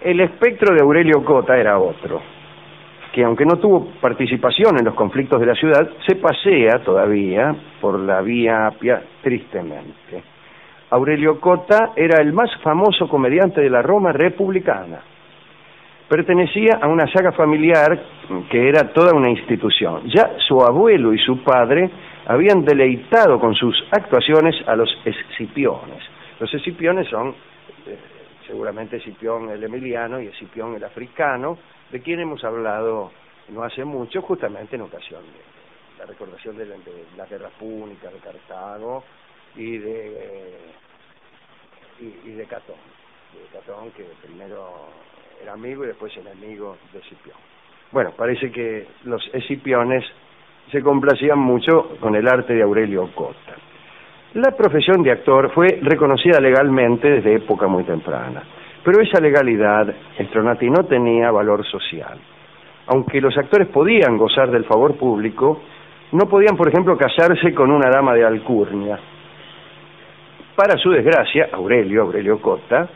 El espectro de Aurelio Cota era otro, que aunque no tuvo participación en los conflictos de la ciudad, se pasea todavía por la Vía Apia tristemente. Aurelio Cota era el más famoso comediante de la Roma republicana. Pertenecía a una saga familiar que era toda una institución. Ya su abuelo y su padre habían deleitado con sus actuaciones a los escipiones. Los escipiones son seguramente Escipión el Emiliano y Escipión el Africano, de quien hemos hablado no hace mucho, justamente en ocasión de la recordación de las guerras púnicas, de Cartago y de Catón. De Catón, que primero era amigo y después enemigo de Escipión. Bueno, parece que los escipiones se complacían mucho con el arte de Aurelio Cota. La profesión de actor fue reconocida legalmente desde época muy temprana, pero esa legalidad, Stronati, no tenía valor social. Aunque los actores podían gozar del favor público, no podían, por ejemplo, casarse con una dama de alcurnia. Para su desgracia, Aurelio Cota,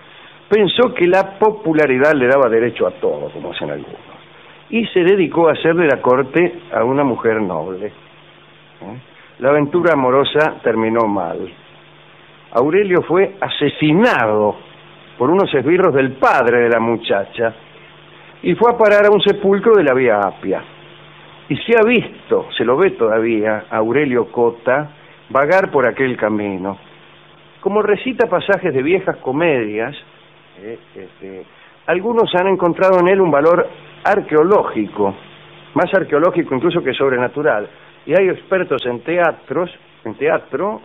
pensó que la popularidad le daba derecho a todo, como hacen algunos, y se dedicó a hacerle la corte a una mujer noble. La aventura amorosa terminó mal. Aurelio fue asesinado por unos esbirros del padre de la muchacha y fue a parar a un sepulcro de la Vía Apia. Y se ha visto, se lo ve todavía, a Aurelio Cota vagar por aquel camino. Como recita pasajes de viejas comedias, algunos han encontrado en él un valor arqueológico, más arqueológico incluso que sobrenatural. Y hay expertos en teatro,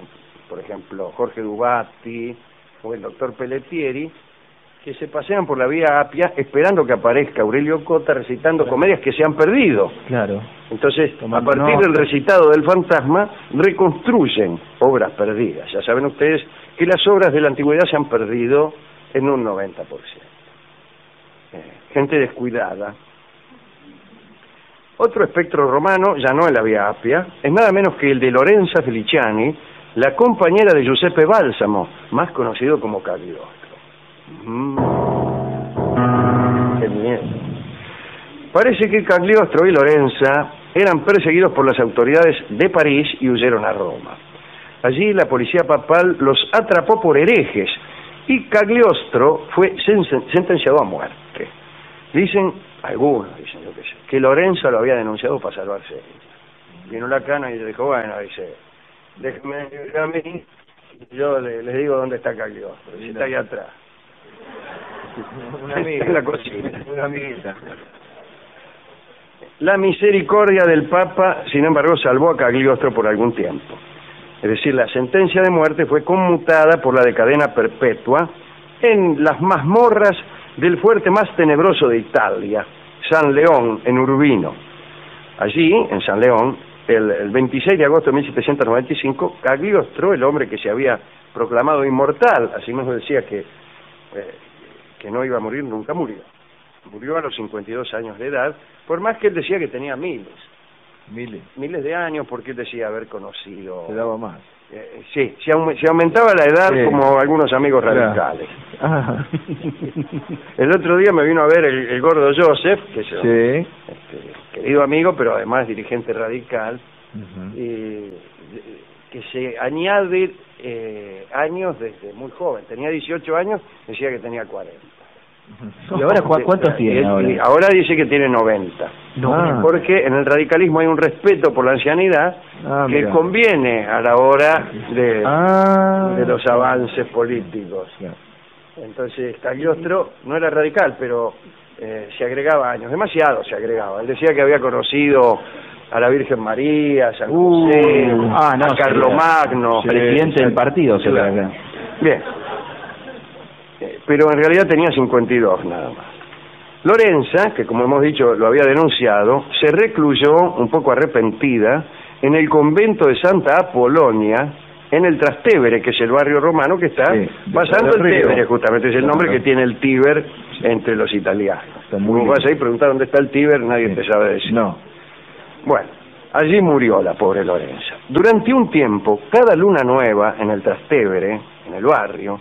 por ejemplo Jorge Dubatti o el doctor Pelletieri, que se pasean por la Vía Apia esperando que aparezca Aurelio Cota recitando comedias que se han perdido. Claro. Entonces, tomando a partir del recitado del fantasma, reconstruyen obras perdidas. Ya saben ustedes que las obras de la antigüedad se han perdido en un 90%. Gente descuidada. Otro espectro romano, ya no en la Vía Apia, es nada menos que el de Lorenza Feliciani, la compañera de Giuseppe Bálsamo, más conocido como Cagliostro. ¡Qué miedo! Parece que Cagliostro y Lorenza eran perseguidos por las autoridades de París y huyeron a Roma. Allí la policía papal los atrapó por herejes y Cagliostro fue sentenciado a muerte. Dicen... algunos dicen, yo qué sé, que Lorenza lo había denunciado para salvarse ella. Vino la cana y le dijo, bueno, dice, déjeme ir a mí, yo les digo dónde está Cagliostro, y está ahí atrás. Una amiga. En la cocina. Una amiguita. La misericordia del Papa, sin embargo, salvó a Cagliostro por algún tiempo. Es decir, la sentencia de muerte fue conmutada por la de cadena perpetua en las mazmorras del fuerte más tenebroso de Italia, San León, en Urbino. Allí, en San León, el 26 de agosto de 1795, Cagliostro, el hombre que se había proclamado inmortal, así mismo decía que no iba a morir, nunca murió. Murió a los 52 años de edad, por más que él decía que tenía miles de años, porque él decía haber conocido... Se daba más. Sí, se aumentaba la edad, sí, como algunos amigos radicales. Ah. El otro día me vino a ver el gordo Joseph, que es un querido amigo, pero además dirigente radical, que se añade años desde muy joven. Tenía 18 años, decía que tenía 40. ¿Y ahora cuántos tiene? Ahora dice que tiene 90. No. Porque en el radicalismo hay un respeto por la ancianidad que conviene a la hora de los avances políticos. Entonces Cagliostro no era radical, pero se agregaba años, demasiado se agregaba. Él decía que había conocido a la Virgen María, a San José, a Carlomagno, presidente del partido. Bien. Pero en realidad tenía 52 nada más. Lorenza, que como hemos dicho lo había denunciado, se recluyó un poco arrepentida en el convento de Santa Apolonia, en el Trastevere, que es el barrio romano que está pasando el Tíber, justamente es el nombre que tiene el Tíber entre los italianos. Como vas ahí a preguntar dónde está el Tíber, nadie te sabe decir. No. Bueno, allí murió la pobre Lorenza. Durante un tiempo, cada luna nueva en el Trastevere, en el barrio,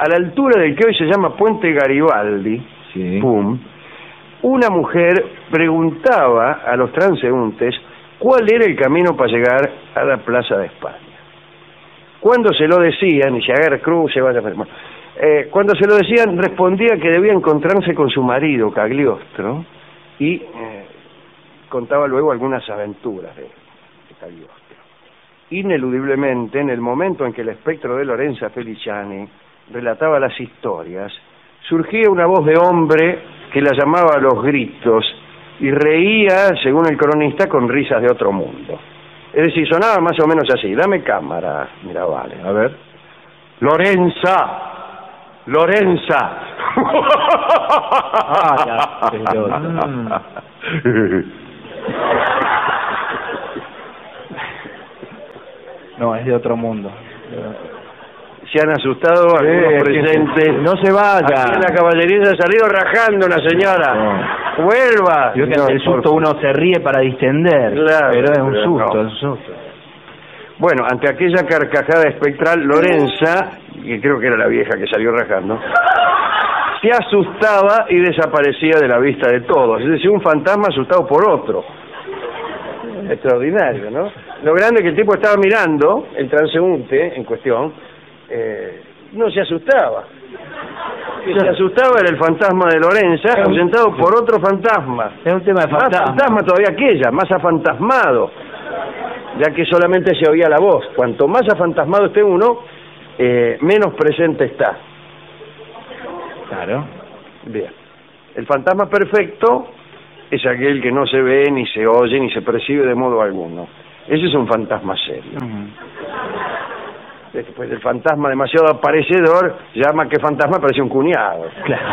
a la altura del que hoy se llama Puente Garibaldi, una mujer preguntaba a los transeúntes cuál era el camino para llegar a la Plaza de España. Cuando se lo decían, y se agarra cruz, se vaya a bueno, cuando se lo decían, respondía que debía encontrarse con su marido, Cagliostro, y contaba luego algunas aventuras de Cagliostro. Ineludiblemente, en el momento en que el espectro de Lorenza Feliciani relataba las historias, surgía una voz de hombre que la llamaba a los gritos y reía, según el cronista, con risas de otro mundo. Es decir, sonaba más o menos así. Dame cámara, mira, vale, a ver. ¡Lorenza! ¡Lorenza! Ah, no, es de otro mundo. Se han asustado algunos presentes. No se vaya. Aquí en la caballería se ha salido rajando la señora. No. Vuelva. Yo no, el susto por... uno se ríe para distender. Claro, pero es un susto, no. Es un susto. Bueno, ante aquella carcajada espectral, Lorenza, que creo que era la vieja que salió rajando, se asustaba y desaparecía de la vista de todos. Es decir, un fantasma asustado por otro. Extraordinario, ¿no? Lo grande es que el tipo estaba mirando, el transeúnte en cuestión, no se asustaba. Que se asustaba era el fantasma de Lorenza, ausentado por otro fantasma. Es un tema de fantasma. Más fantasma todavía que ella, más afantasmado, ya que solamente se oía la voz. Cuanto más afantasmado esté uno, menos presente está. Claro. Bien. El fantasma perfecto es aquel que no se ve, ni se oye, ni se percibe de modo alguno. Ese es un fantasma serio. Después del fantasma demasiado aparecedor, llama que fantasma parece un cuñado. Claro.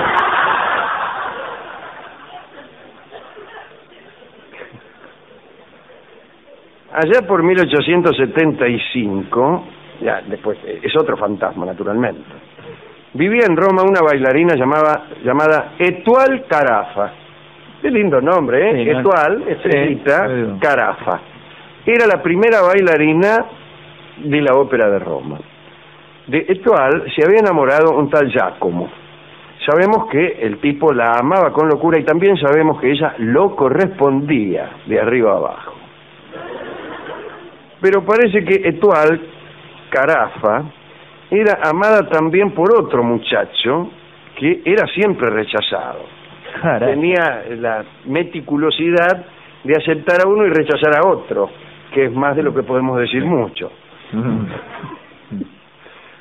Allá por 1875, ya después es otro fantasma naturalmente, vivía en Roma una bailarina llamada Étoile Carafa. Qué lindo nombre, ¿eh? Sí, Étoile, estrellita, Carafa. Era la primera bailarina de la ópera de Roma. De Étoile se había enamorado un tal Giacomo. Sabemos que el tipo la amaba con locura y también sabemos que ella lo correspondía de arriba abajo. Pero parece que Étoile Carafa era amada también por otro muchacho que era siempre rechazado. Tenía la meticulosidad de aceptar a uno y rechazar a otro, que es más de lo que podemos decir mucho.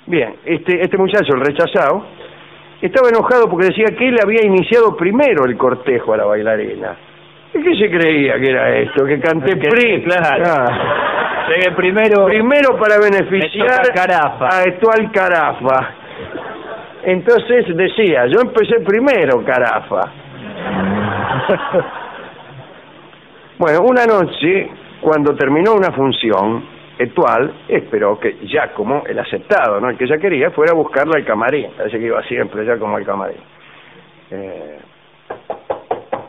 Bien, este muchacho, el rechazado, estaba enojado porque decía que él había iniciado primero el cortejo a la bailarina. ¿Y qué se creía que era esto? Que canté primero para beneficiar a Étoile Carafa. Entonces decía, yo empecé primero, Carafa. Bueno, una noche, cuando terminó una función, Étoile esperó que Giacomo, el aceptado, ¿no?, el que ella quería, fuera a buscarla al camarín. Parece que iba siempre Giacomo al camarín.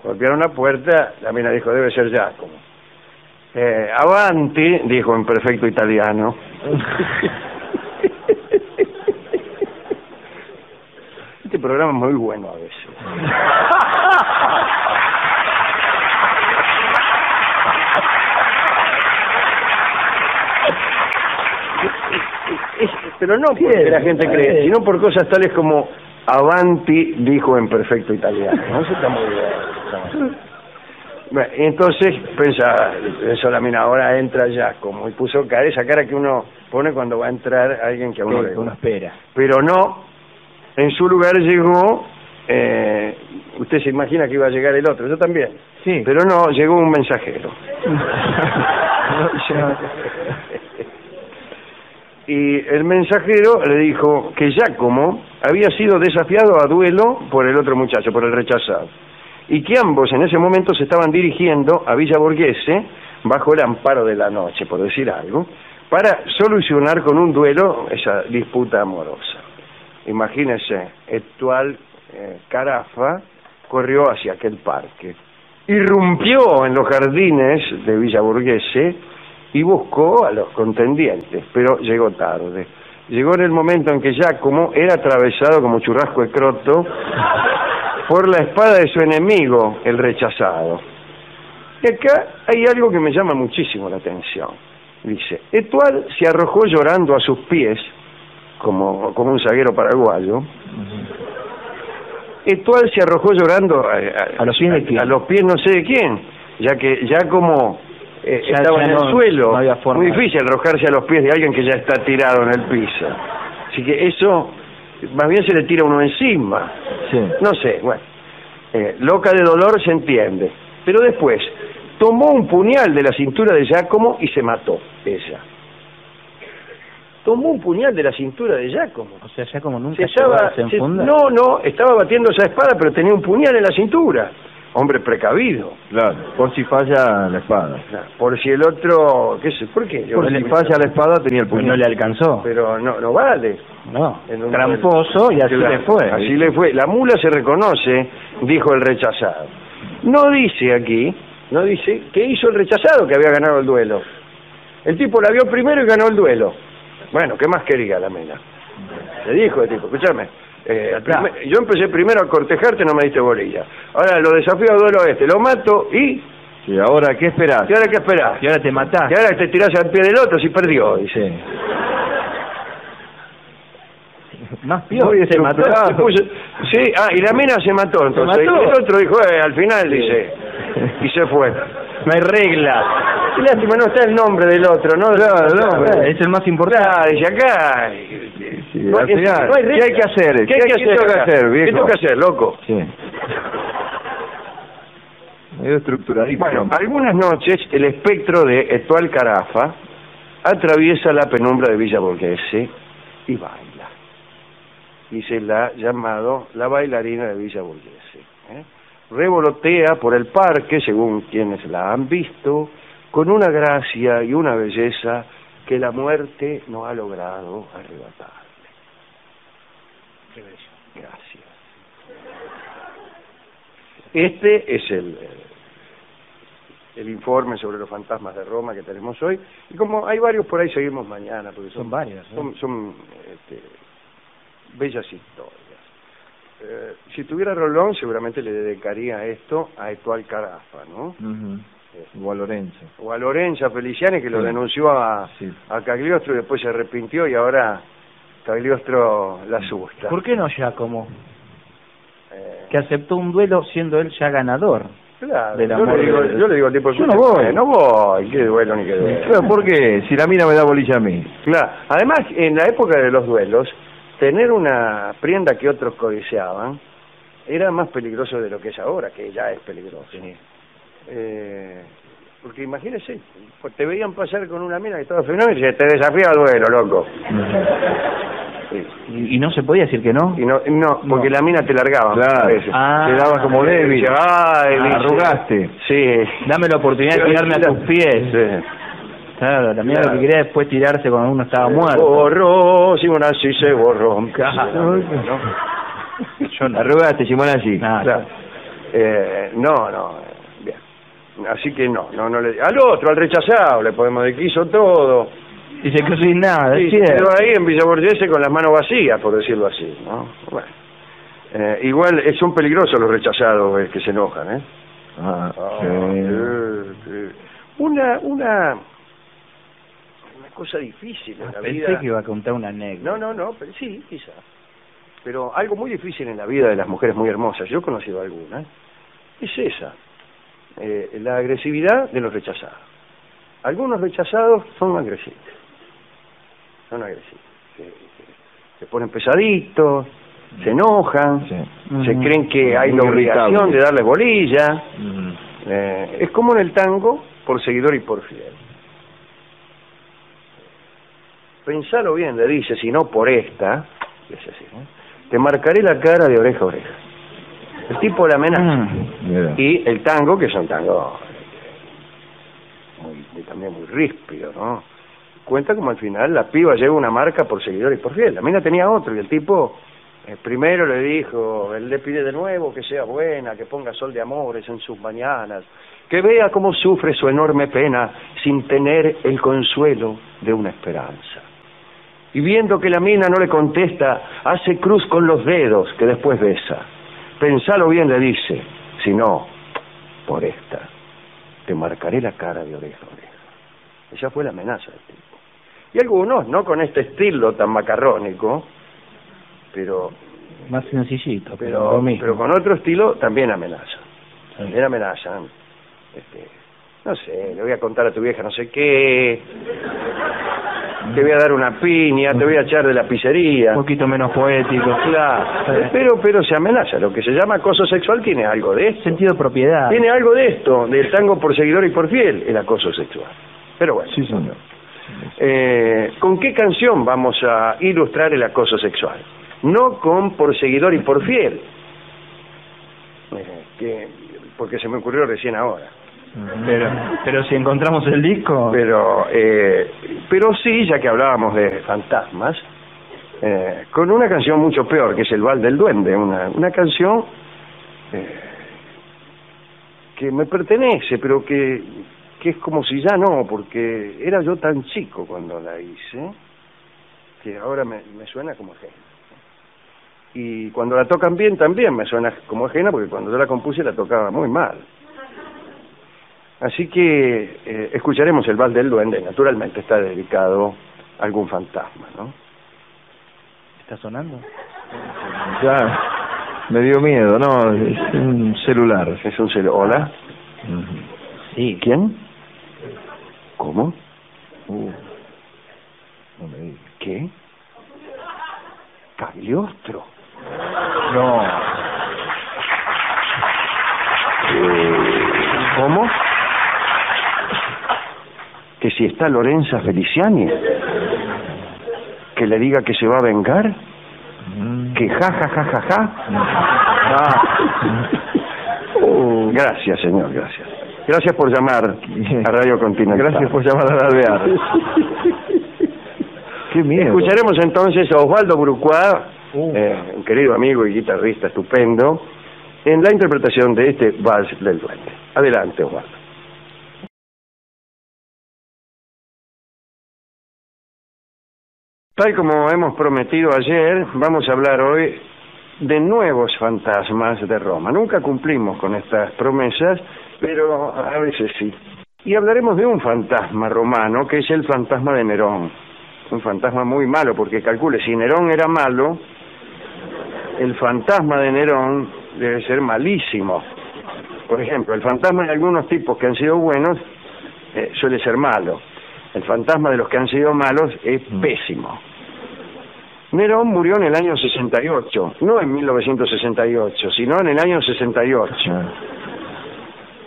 Golpearon la puerta, la mina dijo, debe ser Giacomo. Avanti, dijo en perfecto italiano. Este programa es muy bueno a veces. Pero no porque la gente cree, sino por cosas tales como Avanti, dijo en perfecto italiano. No se está muy bien. Bueno, entonces pensaba, mira, ahora entra Giacomo, y puso esa cara que uno pone cuando va a entrar alguien que a uno le gusta. Uno espera. Pero no, en su lugar llegó, usted se imagina que iba a llegar el otro, yo también. Sí. Pero no, llegó un mensajero. Y el mensajero le dijo que Giacomo había sido desafiado a duelo por el otro muchacho, por el rechazado, y que ambos en ese momento se estaban dirigiendo a Villa Borghese, bajo el amparo de la noche, por decir algo, para solucionar con un duelo esa disputa amorosa. Imagínense, Étoile Carafa corrió hacia aquel parque, irrumpió en los jardines de Villa Borghese y buscó a los contendientes, pero llegó tarde. Llegó en el momento en que Giacomo era atravesado como churrasco de croto por la espada de su enemigo, el rechazado. Y acá hay algo que me llama muchísimo la atención. Dice, Étoile se arrojó llorando a sus pies, como un zaguero paraguayo. Étoile se arrojó llorando a los pies de quién. A los pies no sé de quién, ya que Giacomo estaba en el suelo. No había forma. Muy difícil arrojarse a los pies de alguien que ya está tirado en el piso. Así que eso... más bien se le tira uno encima. Sí. No sé, bueno, loca de dolor se entiende. Pero después, tomó un puñal de la cintura de Giacomo y se mató ella. Tomó un puñal de la cintura de Giacomo. O sea, Giacomo nunca se enfunda. No, no, estaba batiendo esa espada, pero tenía un puñal en la cintura. Hombre precavido. Claro, por si falla la espada. Claro, por si el otro... ¿qué sé? ¿Por qué? Yo por si falla la espada tenía el puñal. No le alcanzó. Pero no vale. No, tramposo, y así le fue. Así le fue. La mula se reconoce, dijo el rechazado. No dice aquí, no dice qué hizo el rechazado que había ganado el duelo. El tipo la vio primero y ganó el duelo. Bueno, ¿qué más quería la mena? Le dijo el tipo, escúchame, yo empecé primero a cortejarte, no me diste bolilla. Ahora lo desafío a duelo lo mato y... ¿y ahora qué esperás? ¿Y ahora qué esperás? Y ahora te matás. Y ahora te tirás al pie del otro si perdió, dice. Sí. Más peor, se mató. Sí, y la mina se mató entonces. Se mató. Y el otro dijo, al final, sí, dice, y se fue. No hay reglas. Qué lástima, no está el nombre del otro, ¿no? No, es el más importante. Dice, acá... sí, no, al final, no hay reglas. ¿Qué hay que hacer? ¿Qué hay que hacer, viejo? ¿Qué tengo que hacer, loco? Sí. Medio estructuradito. Bueno, algunas noches el espectro de Étoile Carafa atraviesa la penumbra de Villa Borghese y baila. Y se la ha llamado la bailarina de Villa Borghese. Revolotea por el parque, según quienes la han visto, con una gracia y una belleza que la muerte no ha logrado arrebatarle. Qué bello. Gracias. Este es el informe sobre los fantasmas de Roma que tenemos hoy. Y como hay varios por ahí, seguimos mañana. Porque son varios. Bellas historias. Si tuviera Rolón, seguramente le dedicaría esto a Étoile Carafa, ¿no? O a Lorenza. O a Lorenza Feliciani, que lo denunció a Cagliostro y después se arrepintió y ahora Cagliostro la asusta. ¿Por qué no Giacomo? Que aceptó un duelo siendo él ya ganador. Claro, yo le digo al tipo, yo no voy, qué duelo ni qué duelo. Claro, ¿por qué? Si la mina me da bolilla a mí. Claro, además, en la época de los duelos, tener una prenda que otros codiciaban era más peligroso de lo que es ahora, que ya es peligroso. Sí. Porque imagínese, te veían pasar con una mina que estaba fenomenal y se te desafía al duelo, loco. Sí. ¿Y no se podía decir que no? No, porque la mina te largaba. Claro. Te daba como débil. Arrugaste. Sí. Dame la oportunidad de tirarme a tus pies. Sí. Claro, también lo que quería después tirarse cuando uno estaba muerto. Borró, Simonazi se borró. Claro. ¿No? Arrugaste, Simonazi. Claro. Bien. Así que no le... Al otro, al rechazado, le podemos decir que hizo todo. Y se quedó sin nada, sí, se quedó ahí en Villa Borghese con las manos vacías, por decirlo así, ¿no? Bueno. Igual son peligrosos los rechazados que se enojan, ¿eh? Una cosa difícil en la vida. Pensé que iba a contar una anécdota. No, pero sí, quizá. Pero algo muy difícil en la vida de las mujeres muy hermosas, yo he conocido algunas, es esa, la agresividad de los rechazados. Algunos rechazados son agresivos, se ponen pesaditos, se enojan, se creen que hay la obligación de darles bolilla. Es como en el tango, por seguidor y por fiel. Pensalo bien, le dice, si no por esta, es así, ¿eh? Te marcaré la cara de oreja a oreja. El tipo la amenaza. Y el tango, que es un tango también muy ríspido, ¿no? Cuenta como al final la piba lleva una marca por seguidor y por fiel. La mina tenía otro y el tipo... primero le dijo, él le pide de nuevo que sea buena, que ponga sol de amores en sus mañanas, que vea cómo sufre su enorme pena sin tener el consuelo de una esperanza. Y viendo que la mina no le contesta, hace cruz con los dedos que después besa. Pensalo bien, le dice, si no, por esta, te marcaré la cara de oreja a oreja. Esa fue la amenaza del tipo. Y algunos, no con este estilo tan macarrónico, pero más sencillito, pero con otro estilo también amenazan, no sé, le voy a contar a tu vieja no sé qué, te voy a dar una piña, te voy a echar de la pizzería, un poquito menos poético, claro, pero se amenaza. Lo que se llama acoso sexual tiene algo de esto, sentido propiedad, tiene algo de esto, del tango por seguidor y por fiel, el acoso sexual. Pero bueno, sí, señor. ¿Con qué canción vamos a ilustrar el acoso sexual? No con por seguidor y por fiel, porque se me ocurrió recién ahora. Pero si encontramos el disco... pero sí, ya que hablábamos de fantasmas, con una canción mucho peor, que es el Vals del Duende, una canción que me pertenece, pero que es como si ya no, porque era yo tan chico cuando la hice, que ahora me suena como gente. Y cuando la tocan bien también me suena como ajena, porque cuando yo la compuse la tocaba muy mal. Así que escucharemos el Vals del Duende, naturalmente está dedicado a algún fantasma, ¿no? ¿Está sonando? Claro, me dio miedo, ¿no? Es un celular. Es un celular. ¿Hola? Sí. ¿Quién? ¿Cómo? No me digas. ¿Qué? ¿Cagliostro? No. ¿Cómo? ¿Que si está Lorenza Feliciani? ¿Que le diga que se va a vengar? ¿Que ja, ja, ja, ja, ja? Gracias, señor, gracias. Gracias por llamar a Radio Continental. Gracias por llamar a Alvear. Qué miedo. Escucharemos entonces a Osvaldo Brucuá, un querido amigo y guitarrista estupendo, en la interpretación de este Vals del Duende. Adelante, Osvaldo. Tal como hemos prometido ayer, vamos a hablar hoy de nuevos fantasmas de Roma. Nunca cumplimos con estas promesas, pero a veces sí. Y hablaremos de un fantasma romano, que es el fantasma de Nerón. Un fantasma muy malo, porque calcule, si Nerón era malo, el fantasma de Nerón debe ser malísimo. Por ejemplo, el fantasma de algunos tipos que han sido buenos suele ser malo. El fantasma de los que han sido malos es pésimo. Nerón murió en el año 68, no en 1968, sino en el año 68.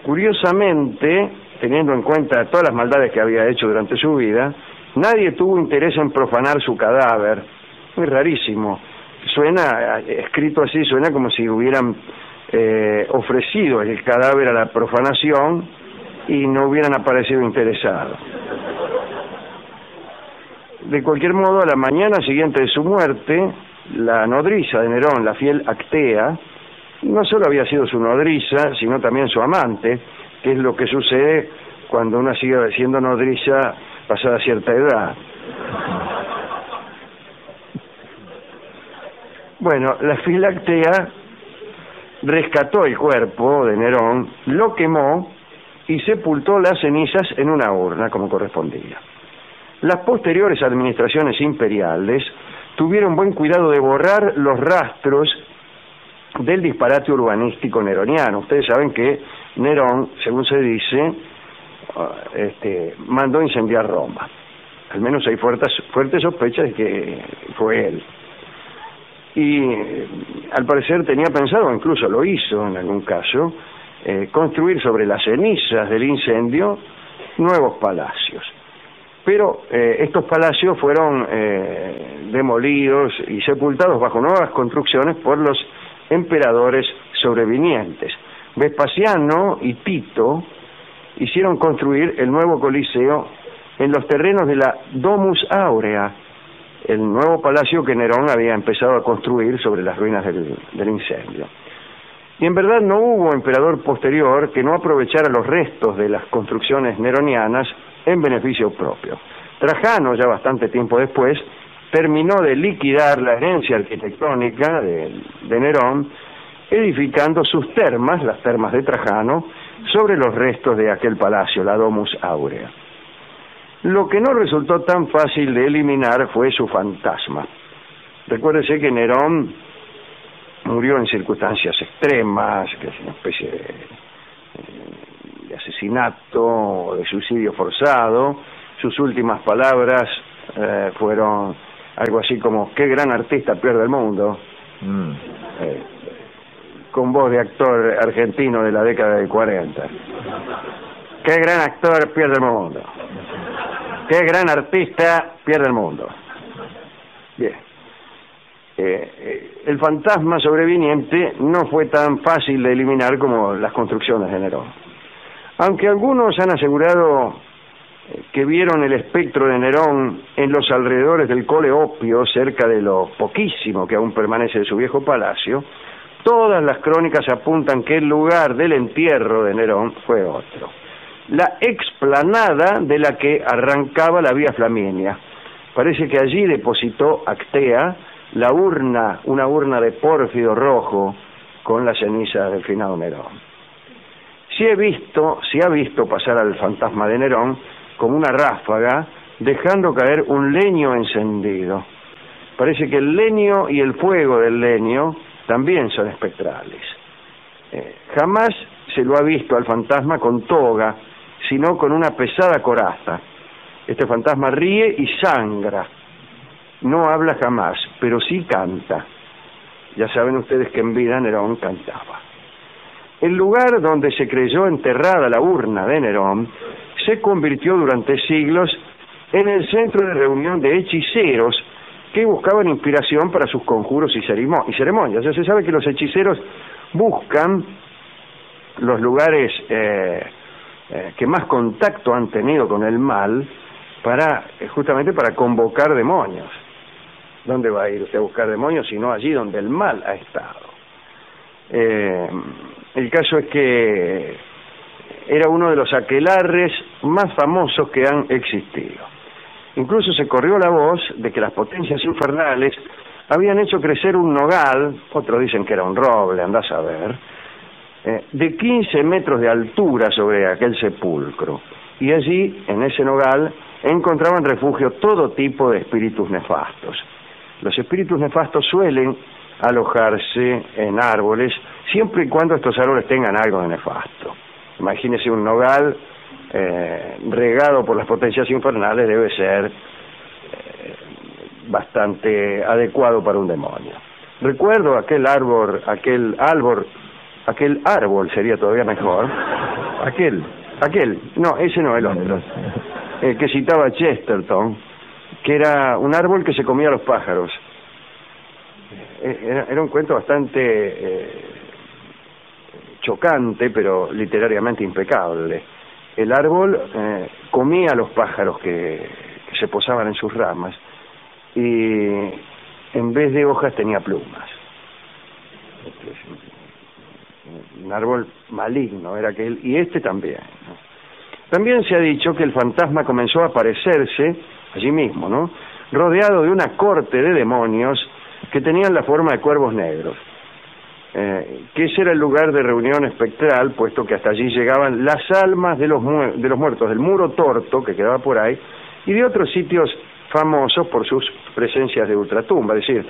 Curiosamente, teniendo en cuenta todas las maldades que había hecho durante su vida, nadie tuvo interés en profanar su cadáver. Muy rarísimo. Suena, escrito así, suena como si hubieran ofrecido el cadáver a la profanación y no hubieran aparecido interesados. De cualquier modo, a la mañana siguiente de su muerte, la nodriza de Nerón, la fiel Actea, no solo había sido su nodriza, sino también su amante, que es lo que sucede cuando una sigue siendo nodriza pasada cierta edad. Bueno, la fiel Actea rescató el cuerpo de Nerón, lo quemó y sepultó las cenizas en una urna, como correspondía. Las posteriores administraciones imperiales tuvieron buen cuidado de borrar los rastros del disparate urbanístico neroniano. Ustedes saben que Nerón, según se dice, mandó incendiar Roma. Al menos hay fuertes sospechas de que fue él. Y al parecer tenía pensado, incluso lo hizo en algún caso, construir sobre las cenizas del incendio nuevos palacios. Pero estos palacios fueron demolidos y sepultados bajo nuevas construcciones por los emperadores sobrevinientes. Vespasiano y Tito hicieron construir el nuevo Coliseo en los terrenos de la Domus Aurea, el nuevo palacio que Nerón había empezado a construir sobre las ruinas del incendio. Y en verdad no hubo emperador posterior que no aprovechara los restos de las construcciones neronianas en beneficio propio. Trajano, ya bastante tiempo después, terminó de liquidar la herencia arquitectónica de Nerón, edificando sus termas, las termas de Trajano, sobre los restos de aquel palacio, la Domus Aurea. Lo que no resultó tan fácil de eliminar fue su fantasma. Recuérdese que Nerón murió en circunstancias extremas, que es una especie de asesinato, de suicidio forzado. Sus últimas palabras fueron algo así como: "Qué gran artista pierde el mundo". Con voz de actor argentino de la década del 40. "Qué gran actor pierde el mundo. Qué gran artista pierde el mundo". Bien. El fantasma sobreviniente no fue tan fácil de eliminar como las construcciones de Nerón. Aunque algunos han asegurado que vieron el espectro de Nerón en los alrededores del Coleopio, cerca de lo poquísimo que aún permanece de su viejo palacio, todas las crónicas apuntan que el lugar del entierro de Nerón fue otro: la explanada de la que arrancaba la Vía Flaminia. Parece que allí depositó Actea la urna, una urna de pórfido rojo con las cenizas del finado Nerón. Se ha visto pasar al fantasma de Nerón como una ráfaga, dejando caer un leño encendido. Parece que el leño y el fuego del leño también son espectrales. Jamás se lo ha visto al fantasma con toga, sino con una pesada coraza. Este fantasma ríe y sangra. No habla jamás, pero sí canta. Ya saben ustedes que en vida Nerón cantaba. El lugar donde se creyó enterrada la urna de Nerón se convirtió durante siglos en el centro de reunión de hechiceros que buscaban inspiración para sus conjuros y ceremonias. Ya se sabe que los hechiceros buscan los lugares que más contacto han tenido con el mal, justamente para convocar demonios. ¿Dónde va a ir usted a buscar demonios sino allí donde el mal ha estado? El caso es que era uno de los aquelarres más famosos que han existido. Incluso se corrió la voz de que las potencias infernales habían hecho crecer un nogal, otros dicen que era un roble, andás a ver, de 15 metros de altura sobre aquel sepulcro. Y allí, en ese nogal, encontraban refugio todo tipo de espíritus nefastos. Los espíritus nefastos suelen alojarse en árboles, siempre y cuando estos árboles tengan algo de nefasto. Imagínese un nogal regado por las potencias infernales, debe ser bastante adecuado para un demonio. Recuerdo aquel árbol sería todavía mejor. No, ese no, el otro. El que citaba Chesterton, que era un árbol que se comía a los pájaros. Era un cuento bastante chocante, pero literariamente impecable. El árbol comía a los pájaros que se posaban en sus ramas, y en vez de hojas tenía plumas. Un árbol maligno era aquel, y este también, ¿no? También se ha dicho que el fantasma comenzó a aparecerse allí mismo, ¿no?, rodeado de una corte de demonios que tenían la forma de cuervos negros, que ese era el lugar de reunión espectral, puesto que hasta allí llegaban las almas de los muertos del muro torto, que quedaba por ahí, y de otros sitios famoso por sus presencias de ultratumba, es decir,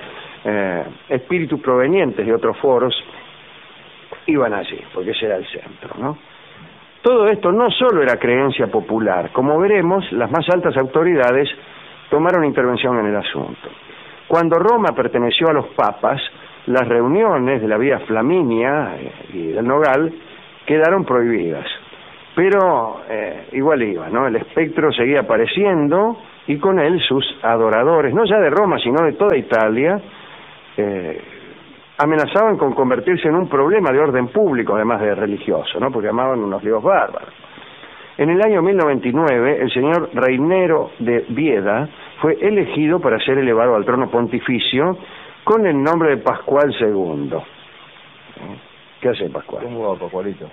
espíritus provenientes de otros foros iban allí, porque ese era el centro, ¿no? Todo esto no solo era creencia popular, como veremos, las más altas autoridades tomaron intervención en el asunto. Cuando Roma perteneció a los papas, las reuniones de la Vía Flaminia y del Nogal quedaron prohibidas, pero igual iba, ¿no? El espectro seguía apareciendo y con él sus adoradores, no ya de Roma sino de toda Italia, amenazaban con convertirse en un problema de orden público, además de religioso, ¿no? Porque llamaban unos líos bárbaros. En el año 1099, el señor Reinero de Bieda fue elegido para ser elevado al trono pontificio con el nombre de Pascual II. ¿Qué hace Pascual? Un guapo, Pascualito.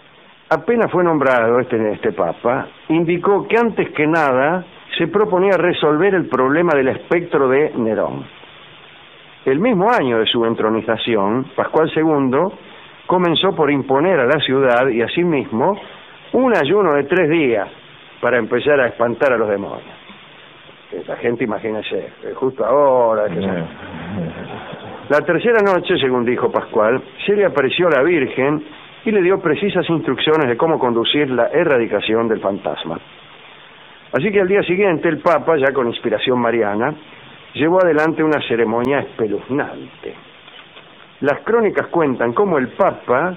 Apenas fue nombrado este papa, indicó que antes que nada se proponía resolver el problema del espectro de Nerón. El mismo año de su entronización, Pascual II comenzó por imponer a la ciudad y a sí mismo un ayuno de 3 días para empezar a espantar a los demonios. La gente, imagínese, justo ahora... La tercera noche, según dijo Pascual, se le apareció la Virgen y le dio precisas instrucciones de cómo conducir la erradicación del fantasma. Así que al día siguiente el Papa, ya con inspiración mariana, llevó adelante una ceremonia espeluznante. Las crónicas cuentan cómo el Papa,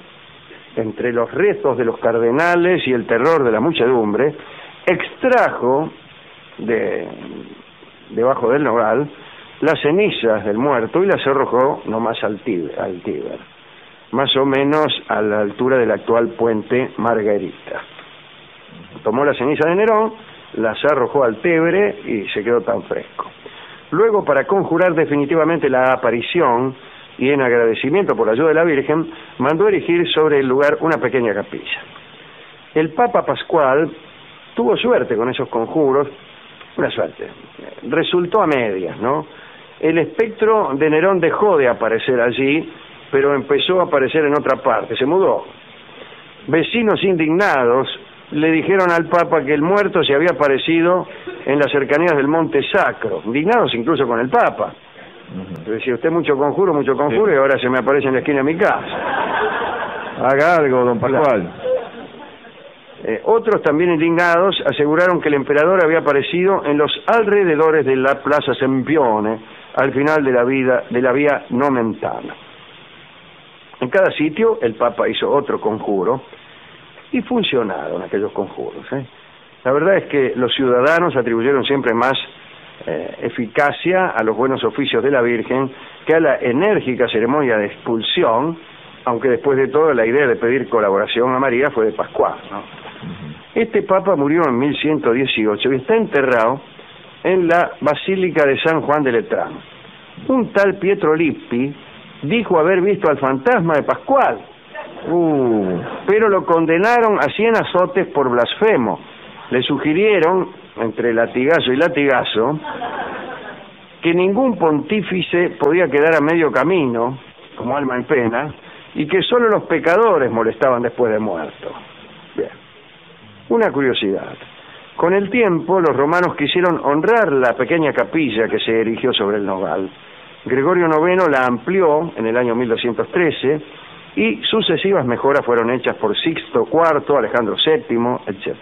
entre los rezos de los cardenales y el terror de la muchedumbre, extrajo de debajo del nogal las cenizas del muerto y las arrojó nomás al Tíber, más o menos a la altura del actual puente Margarita. Tomó la ceniza de Nerón, las arrojó al Tíber y se quedó tan fresco. Luego, para conjurar definitivamente la aparición y en agradecimiento por la ayuda de la Virgen, mandó erigir sobre el lugar una pequeña capilla. El Papa Pascual tuvo suerte con esos conjuros, una suerte, resultó a medias, ¿no? El espectro de Nerón dejó de aparecer allí, pero empezó a aparecer en otra parte, se mudó. Vecinos indignados le dijeron al Papa que el muerto se había aparecido en las cercanías del Monte Sacro, indignados incluso con el Papa. Decía, usted mucho conjuro, sí, y ahora se me aparece en la esquina de mi casa. Haga algo, don Pascual. Otros también indignados aseguraron que el emperador había aparecido en los alrededores de la Plaza Sempione, al final de la Vía Nomentana. En cada sitio el Papa hizo otro conjuro y funcionaron aquellos conjuros, ¿eh? La verdad es que los ciudadanos atribuyeron siempre más eficacia a los buenos oficios de la Virgen que a la enérgica ceremonia de expulsión, aunque después de todo la idea de pedir colaboración a María fue de Pascual, ¿no? Este Papa murió en 1118 y está enterrado en la Basílica de San Juan de Letrán. Un tal Pietro Lippi dijo haber visto al fantasma de Pascual, pero lo condenaron a 100 azotes por blasfemo. Le sugirieron, entre latigazo y latigazo, que ningún pontífice podía quedar a medio camino, como alma en pena, y que solo los pecadores molestaban después de muerto. Bien. Una curiosidad, con el tiempo los romanos quisieron honrar la pequeña capilla que se erigió sobre el nogal. Gregorio IX la amplió en el año 1213 y sucesivas mejoras fueron hechas por Sixto IV, Alejandro VII, etc.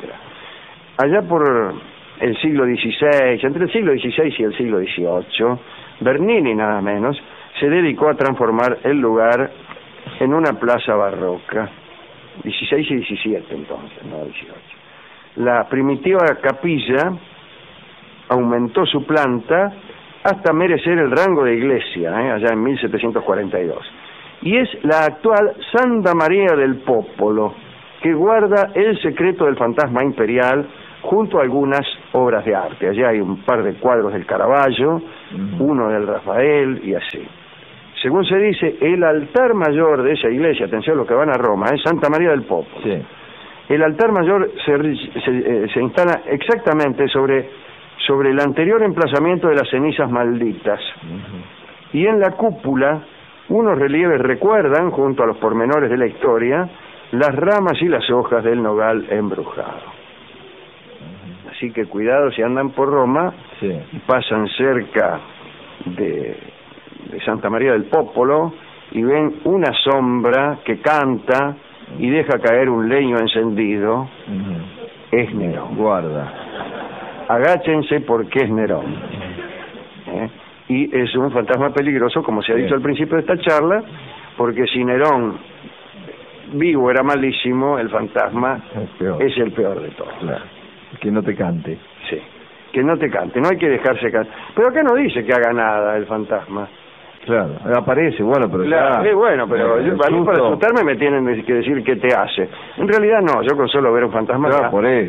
Allá por el siglo XVI, entre el siglo XVI y el siglo XVIII, Bernini nada menos se dedicó a transformar el lugar en una plaza barroca. 16 y 17 entonces, no 18. La primitiva capilla aumentó su planta hasta merecer el rango de iglesia, allá en 1742. Y es la actual Santa María del Popolo, que guarda el secreto del fantasma imperial junto a algunas obras de arte. Allá hay un par de cuadros del Caravaggio, uno del Rafael y así. Según se dice, el altar mayor de esa iglesia, atención los que van a Roma, es Santa María del Popolo. Sí. El altar mayor se instala exactamente sobre el anterior emplazamiento de las cenizas malditas. Y en la cúpula, unos relieves recuerdan, junto a los pormenores de la historia, las ramas y las hojas del nogal embrujado. Así que cuidado si andan por Roma, sí, pasan cerca de Santa María del Popolo y ven una sombra que canta y deja caer un leño encendido. Es Nerón. Guarda. Agáchense porque es Nerón. Y es un fantasma peligroso, como se ha dicho al principio de esta charla, porque si Nerón vivo era malísimo, el fantasma es el peor de todos. Claro. Que no te cante. Sí, que no te cante, no hay que dejarse cantar. Pero acá no dice que haga nada el fantasma. Claro, aparece, bueno, pero claro, ya... bueno, pero a mí para asustarme me tienen que decir qué te hace. En realidad no, yo con solo ver un fantasma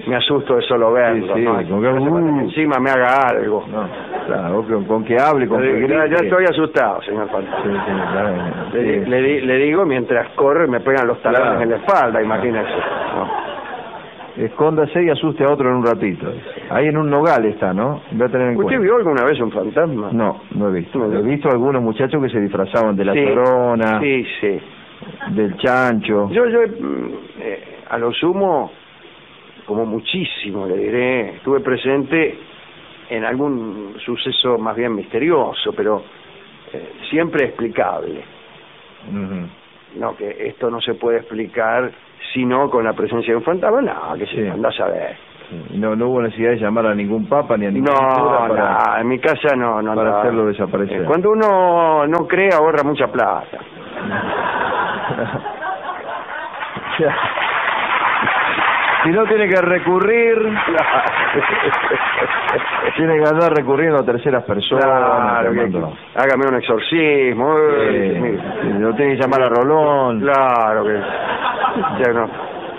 me asusto de solo verlo, sí, ¿no? Con que encima me haga algo. No, claro, con que hable, con que grite. Ya estoy asustado, señor fantasma. Sí, sí, claro, sí. Le digo, mientras corre me pegan los talones en la espalda, imagínese. No. Escóndase y asuste a otro en un ratito. Ahí en un nogal está, ¿no? Voy a tener en cuenta. ¿Usted vio alguna vez un fantasma? No, no he visto. He visto algunos muchachos que se disfrazaban de la corona, del chancho. Yo a lo sumo, como muchísimo le diré, estuve presente en algún suceso más bien misterioso, pero siempre explicable. No, que esto no se puede explicar sino con la presencia de un fantasma, no, que se anda a saber. No, no hubo necesidad de llamar a ningún papa ni a ningún... No, en mi casa no. Para hacerlo desaparecer. Cuando uno no cree, ahorra mucha plata. Si no, tiene que recurrir... tiene que andar recurriendo a terceras personas. Claro, hágame un exorcismo. No tiene que llamar a Rolón. Claro que... ya no,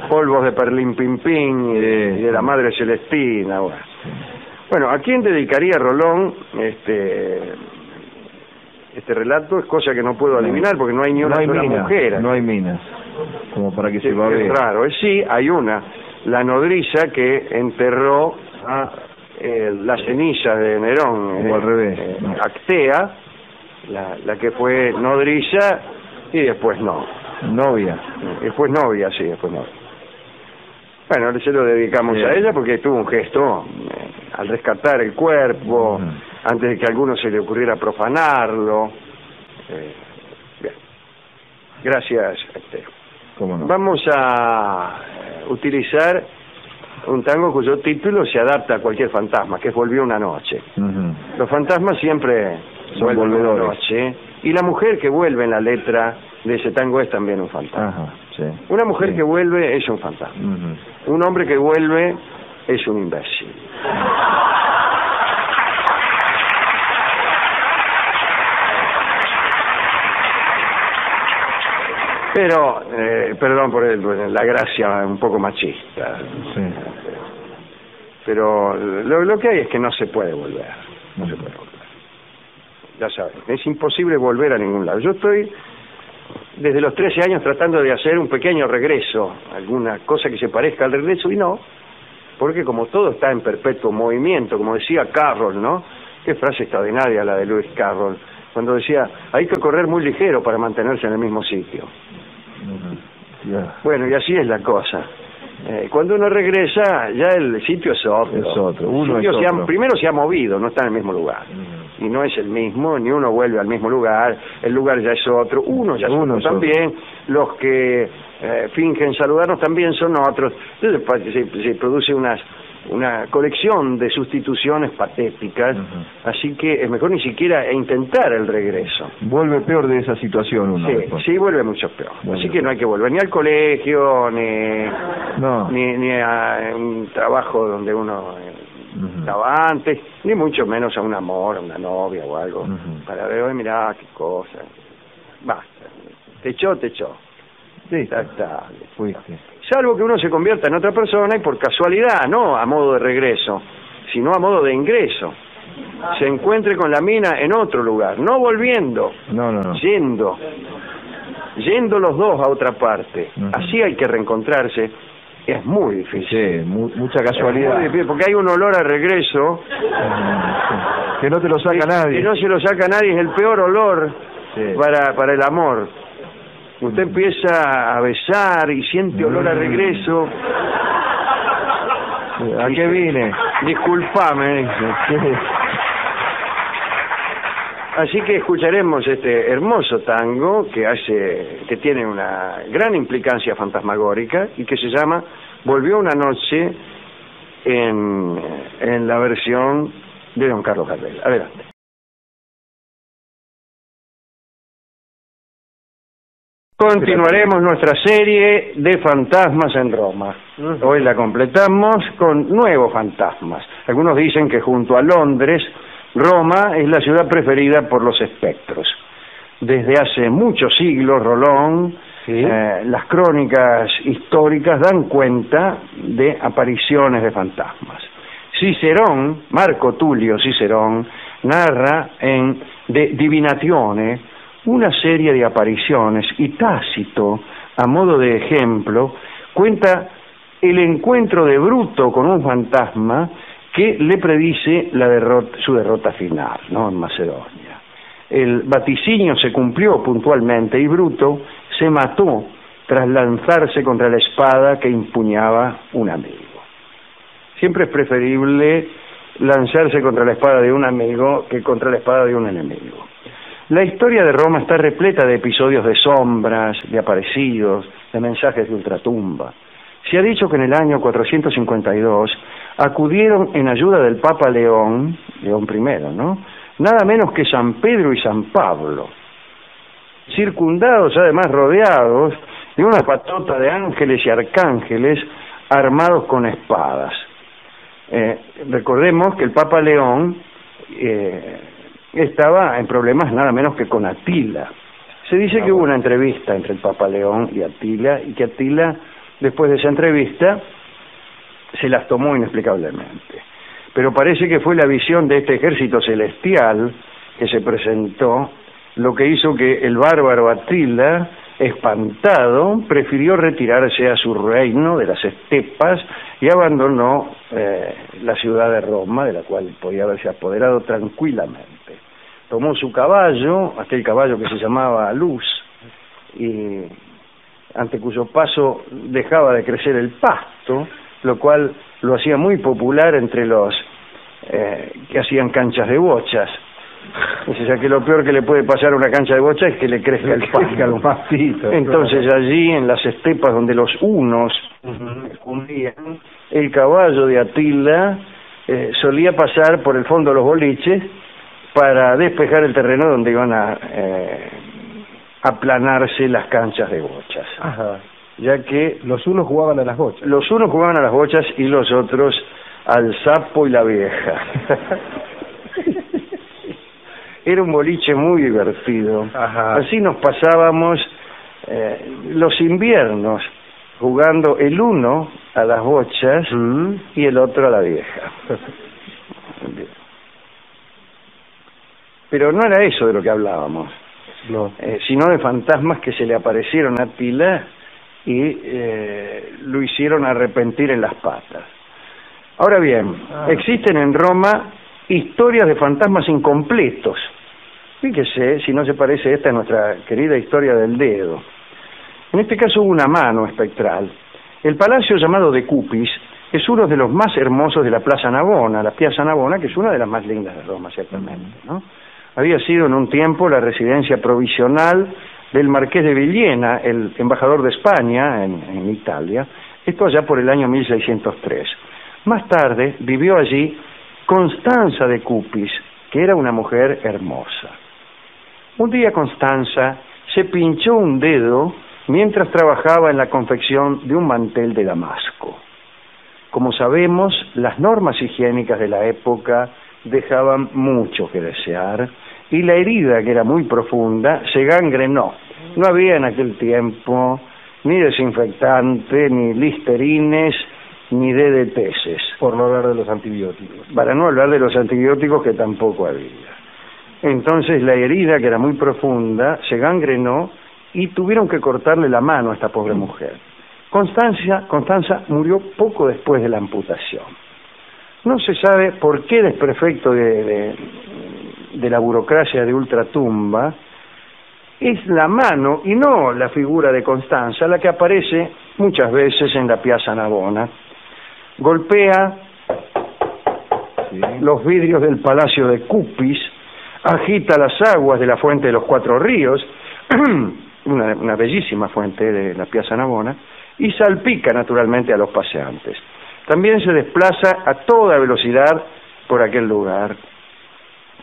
polvos de Perlín Pimpín y de la Madre Celestina. Bueno, ¿a quién dedicaría Rolón este relato? Es cosa que no puedo adivinar porque no hay ni una sola mujer. No hay minas, como para que se va a ver. Es raro. Sí, hay una, la nodriza que enterró las cenizas de Nerón. O al revés. Actea, la que fue nodriza y después novia, sí, después novia. Bueno, se lo dedicamos a ella porque tuvo un gesto al rescatar el cuerpo, antes de que a alguno se le ocurriera profanarlo. Bien. Gracias, ¿cómo no? Vamos a utilizar un tango cuyo título se adapta a cualquier fantasma, que es Volvió una noche. Los fantasmas siempre son volvedores. Y la mujer que vuelve en la letra de ese tango es también un fantasma. Una mujer que vuelve es un fantasma. Un hombre que vuelve es un imbécil. Pero, perdón por la gracia un poco machista. Pero lo que hay es que no se puede volver. No se puede volver. Ya saben, es imposible volver a ningún lado. Yo estoy... desde los 13 años tratando de hacer un pequeño regreso, alguna cosa que se parezca al regreso, y no, porque como todo está en perpetuo movimiento, como decía Carroll, ¿no? Qué frase extraordinaria la de Lewis Carroll, cuando decía, hay que correr muy ligero para mantenerse en el mismo sitio. Bueno, y así es la cosa. Cuando uno regresa, ya el sitio es otro. Primero se ha movido, no está en el mismo lugar. Y no es el mismo, ni uno vuelve al mismo lugar, el lugar ya es otro, uno ya es otro también, los que fingen saludarnos también son otros. Entonces se produce una colección de sustituciones patéticas, así que es mejor ni siquiera intentar el regreso. Vuelve peor de esa situación uno. Sí, vuelve mucho peor. Así que no hay que volver ni al colegio, ni a un trabajo donde uno... estaba antes, ni mucho menos a un amor, a una novia o algo, para ver, hoy mirá qué cosa, basta, te echó, está, fuiste. Salvo que uno se convierta en otra persona y por casualidad, no a modo de regreso, sino a modo de ingreso, se encuentre con la mina en otro lugar, no volviendo, yendo los dos a otra parte, así hay que reencontrarse. Es muy difícil. Sí, mucha casualidad. Muy difícil porque hay un olor a regreso que no te lo saca nadie. Que no se lo saca nadie, es el peor olor para el amor. Usted empieza a besar y siente olor a regreso. ¿A qué vine? Disculpame. Así que escucharemos este hermoso tango que tiene una gran implicancia fantasmagórica y que se llama Volvió una noche en la versión de don Carlos Gardel. Adelante. Continuaremos nuestra serie de fantasmas en Roma. Hoy la completamos con nuevos fantasmas. Algunos dicen que junto a Londres, Roma es la ciudad preferida por los espectros. Desde hace muchos siglos, Rolón, ¿sí? Las crónicas históricas dan cuenta de apariciones de fantasmas. Cicerón, Marco Tulio Cicerón, narra en De Divinatione una serie de apariciones, y Tácito, a modo de ejemplo, cuenta el encuentro de Bruto con un fantasma que le predice la su derrota final, ¿no?, en Macedonia. El vaticinio se cumplió puntualmente y Bruto se mató tras lanzarse contra la espada que empuñaba un amigo. Siempre es preferible lanzarse contra la espada de un amigo que contra la espada de un enemigo. La historia de Roma está repleta de episodios de sombras, de aparecidos, de mensajes de ultratumba. Se ha dicho que en el año 452 acudieron en ayuda del Papa León I, ¿no?, nada menos que San Pedro y San Pablo, circundados, además rodeados de una patota de ángeles y arcángeles armados con espadas. Recordemos que el Papa León estaba en problemas nada menos que con Atila. Se dice que hubo una entrevista entre el Papa León y Atila, y que Atila, después de esa entrevista, se las tomó inexplicablemente. Pero parece que fue la visión de este ejército celestial que se presentó lo que hizo que el bárbaro Atila, espantado, prefirió retirarse a su reino de las estepas y abandonó la ciudad de Roma, de la cual podía haberse apoderado tranquilamente. Tomó su caballo, aquel caballo que se llamaba Luz, y ante cuyo paso dejaba de crecer el pasto, lo cual lo hacía muy popular entre los que hacían canchas de bochas. O sea que lo peor que le puede pasar a una cancha de bocha es que le crezca el pájaro. Entonces allí en las estepas donde los hunos escondían, el caballo de Atila solía pasar por el fondo de los boliches para despejar el terreno donde iban a aplanarse las canchas de bochas. Ajá. Ya que los unos jugaban a las bochas. Los unos jugaban a las bochas y los otros al sapo y la vieja. Era un boliche muy divertido. Ajá. Así nos pasábamos los inviernos jugando el uno a las bochas y el otro a la vieja. Pero no era eso de lo que hablábamos, no. Sino de fantasmas que se le aparecieron a Atila y lo hicieron arrepentir en las patas. Ahora bien, existen en Roma historias de fantasmas incompletos. Fíjese si no se parece esta a nuestra querida historia del dedo. En este caso hubo una mano espectral. El palacio llamado de Cupis es uno de los más hermosos de la Plaza Navona, la Piazza Navona, que es una de las más lindas de Roma, ciertamente, ¿no? Había sido en un tiempo la residencia provisional del marqués de Villena, el embajador de España en Italia, esto allá por el año 1603. Más tarde vivió allí Constanza de Cupis, que era una mujer hermosa. Un día Constanza se pinchó un dedo mientras trabajaba en la confección de un mantel de damasco. Como sabemos, las normas higiénicas de la época dejaban mucho que desear y la herida, que era muy profunda, se gangrenó. No había en aquel tiempo ni desinfectante, ni listerines, ni DDTs. Por no hablar de los antibióticos. Para no hablar de los antibióticos que tampoco había. Entonces la herida, que era muy profunda, se gangrenó y tuvieron que cortarle la mano a esta pobre mujer. Constanza murió poco después de la amputación. No se sabe por qué desprefecto de la burocracia de ultratumba es la mano y no la figura de Constanza la que aparece muchas veces en la Piazza Navona. Golpea los vidrios del palacio de Cupis, agita las aguas de la fuente de los Cuatro Ríos, una bellísima fuente de la Piazza Navona, y salpica naturalmente a los paseantes. También se desplaza a toda velocidad por aquel lugar.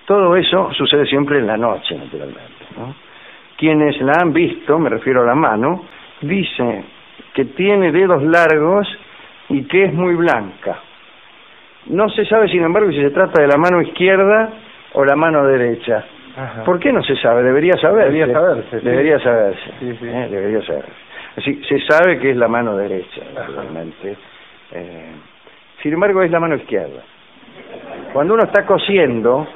Todo eso sucede siempre en la noche, naturalmente, ¿no? Quienes la han visto, me refiero a la mano, dice que tiene dedos largos y que es muy blanca. No se sabe, sin embargo, si se trata de la mano izquierda o la mano derecha. Ajá. ¿Por qué no se sabe? Debería saberse. Debería saberse. Sí. Debería saberse. Sí, sí. Debería saberse. Así, se sabe que es la mano derecha, naturalmente. Sin embargo, es la mano izquierda. Cuando uno está cosiendo,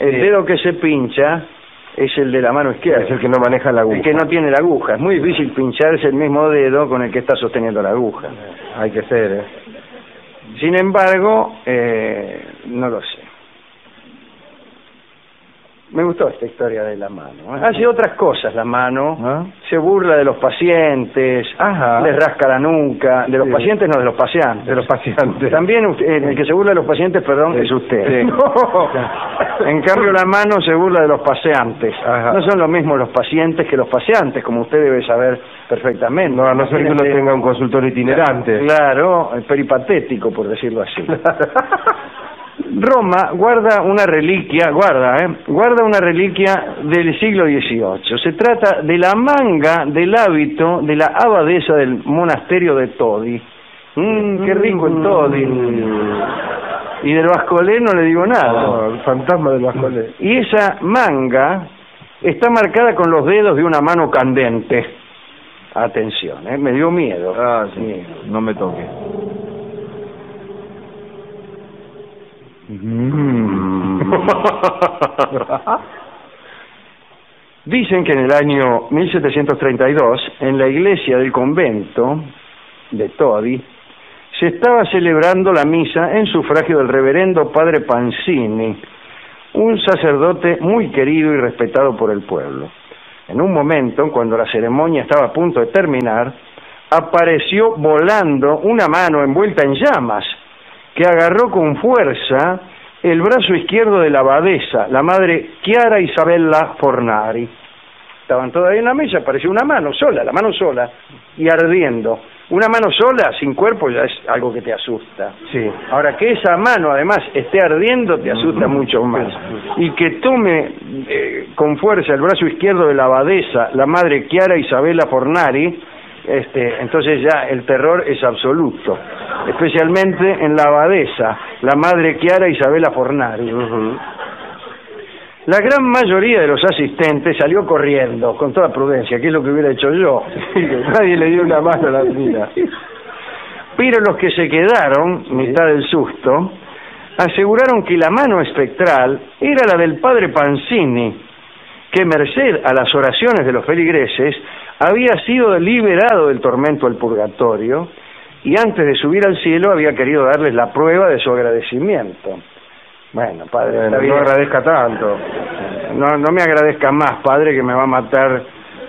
el dedo que se pincha es el de la mano izquierda. Es el que no maneja la aguja. El que no tiene la aguja. Es muy difícil pincharse el mismo dedo con el que está sosteniendo la aguja. Hay que ser, ¿eh? Sin embargo, no lo sé. Me gustó esta historia de la mano. Hace otras cosas la mano. ¿Ah? Se burla de los pacientes. Ajá. Les rasca la nuca. De los pacientes, no, de los paseantes. De los paseantes. También el que se burla de los pacientes, perdón, es usted. Sí. No. En cambio la mano se burla de los paseantes. Ajá. No son lo mismo los pacientes que los paseantes, como usted debe saber perfectamente. No, a no ser que uno tenga un consultor itinerante. Claro, peripatético, por decirlo así. Roma guarda una reliquia, guarda una reliquia del siglo XVIII. Se trata de la manga del hábito de la abadesa del monasterio de Todi. Qué rico el Todi. Y del Vascolé no le digo nada. No, el fantasma del Vascolé. Y esa manga está marcada con los dedos de una mano candente. Atención, me dio miedo. Ah, sí. Miedo. No me toque. Dicen que en el año 1732, en la iglesia del convento de Todi, se estaba celebrando la misa en sufragio del reverendo padre Pansini, un sacerdote muy querido y respetado por el pueblo. En un momento, cuando la ceremonia estaba a punto de terminar, apareció volando una mano envuelta en llamas, que agarró con fuerza el brazo izquierdo de la abadesa, la madre Chiara Isabella Fornari. Estaban todavía en la mesa, apareció una mano sola, la mano sola, y ardiendo. Una mano sola, sin cuerpo, ya es algo que te asusta. Sí. Ahora, que esa mano, además, esté ardiendo, te asusta mucho más. Y que tome con fuerza el brazo izquierdo de la abadesa, la madre Chiara Isabella Fornari, entonces ya el terror es absoluto, especialmente en la abadesa, la madre Chiara Isabella Fornari. La gran mayoría de los asistentes salió corriendo, con toda prudencia, que es lo que hubiera hecho yo. Nadie le dio una mano a la vida. Pero los que se quedaron, mitad del susto, aseguraron que la mano espectral era la del padre Pansini, que merced a las oraciones de los feligreses había sido liberado del tormento al purgatorio y antes de subir al cielo había querido darles la prueba de su agradecimiento. Bueno, padre, no agradezca tanto. No me agradezca más, padre, que me va a matar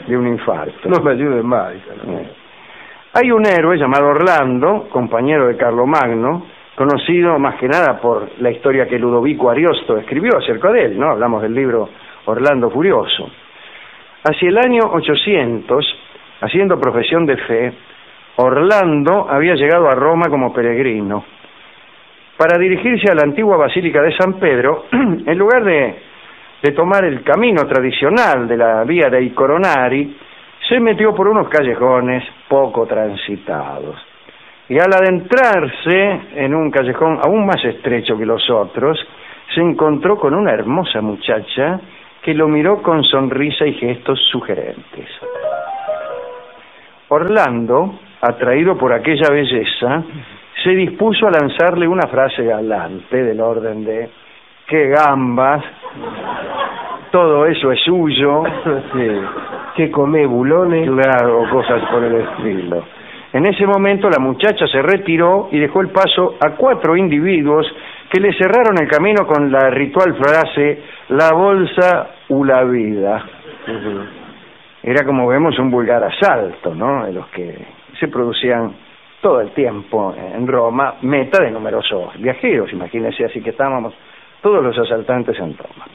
de un infarto. No me ayude más. Hay un héroe llamado Orlando, compañero de Carlomagno, conocido más que nada por la historia que Ludovico Ariosto escribió acerca de él, ¿no? Hablamos del libro Orlando Furioso. Hacia el año 800, haciendo profesión de fe, Orlando había llegado a Roma como peregrino para dirigirse a la antigua Basílica de San Pedro, en lugar de tomar el camino tradicional de la vía dei Coronari, se metió por unos callejones poco transitados. Y al adentrarse en un callejón aún más estrecho que los otros, se encontró con una hermosa muchacha que lo miró con sonrisa y gestos sugerentes. Orlando, atraído por aquella belleza, se dispuso a lanzarle una frase galante del orden de «¡Qué gambas!», «Todo eso es suyo», «¿Qué comé, bulones?», claro, cosas por el estilo. En ese momento la muchacha se retiró y dejó el paso a 4 individuos que le cerraron el camino con la ritual frase «La bolsa u la vida». Era, como vemos, un vulgar asalto, ¿no?, de los que se producían todo el tiempo en Roma, meta de numerosos viajeros, imagínense, así que estábamos todos los asaltantes en Roma.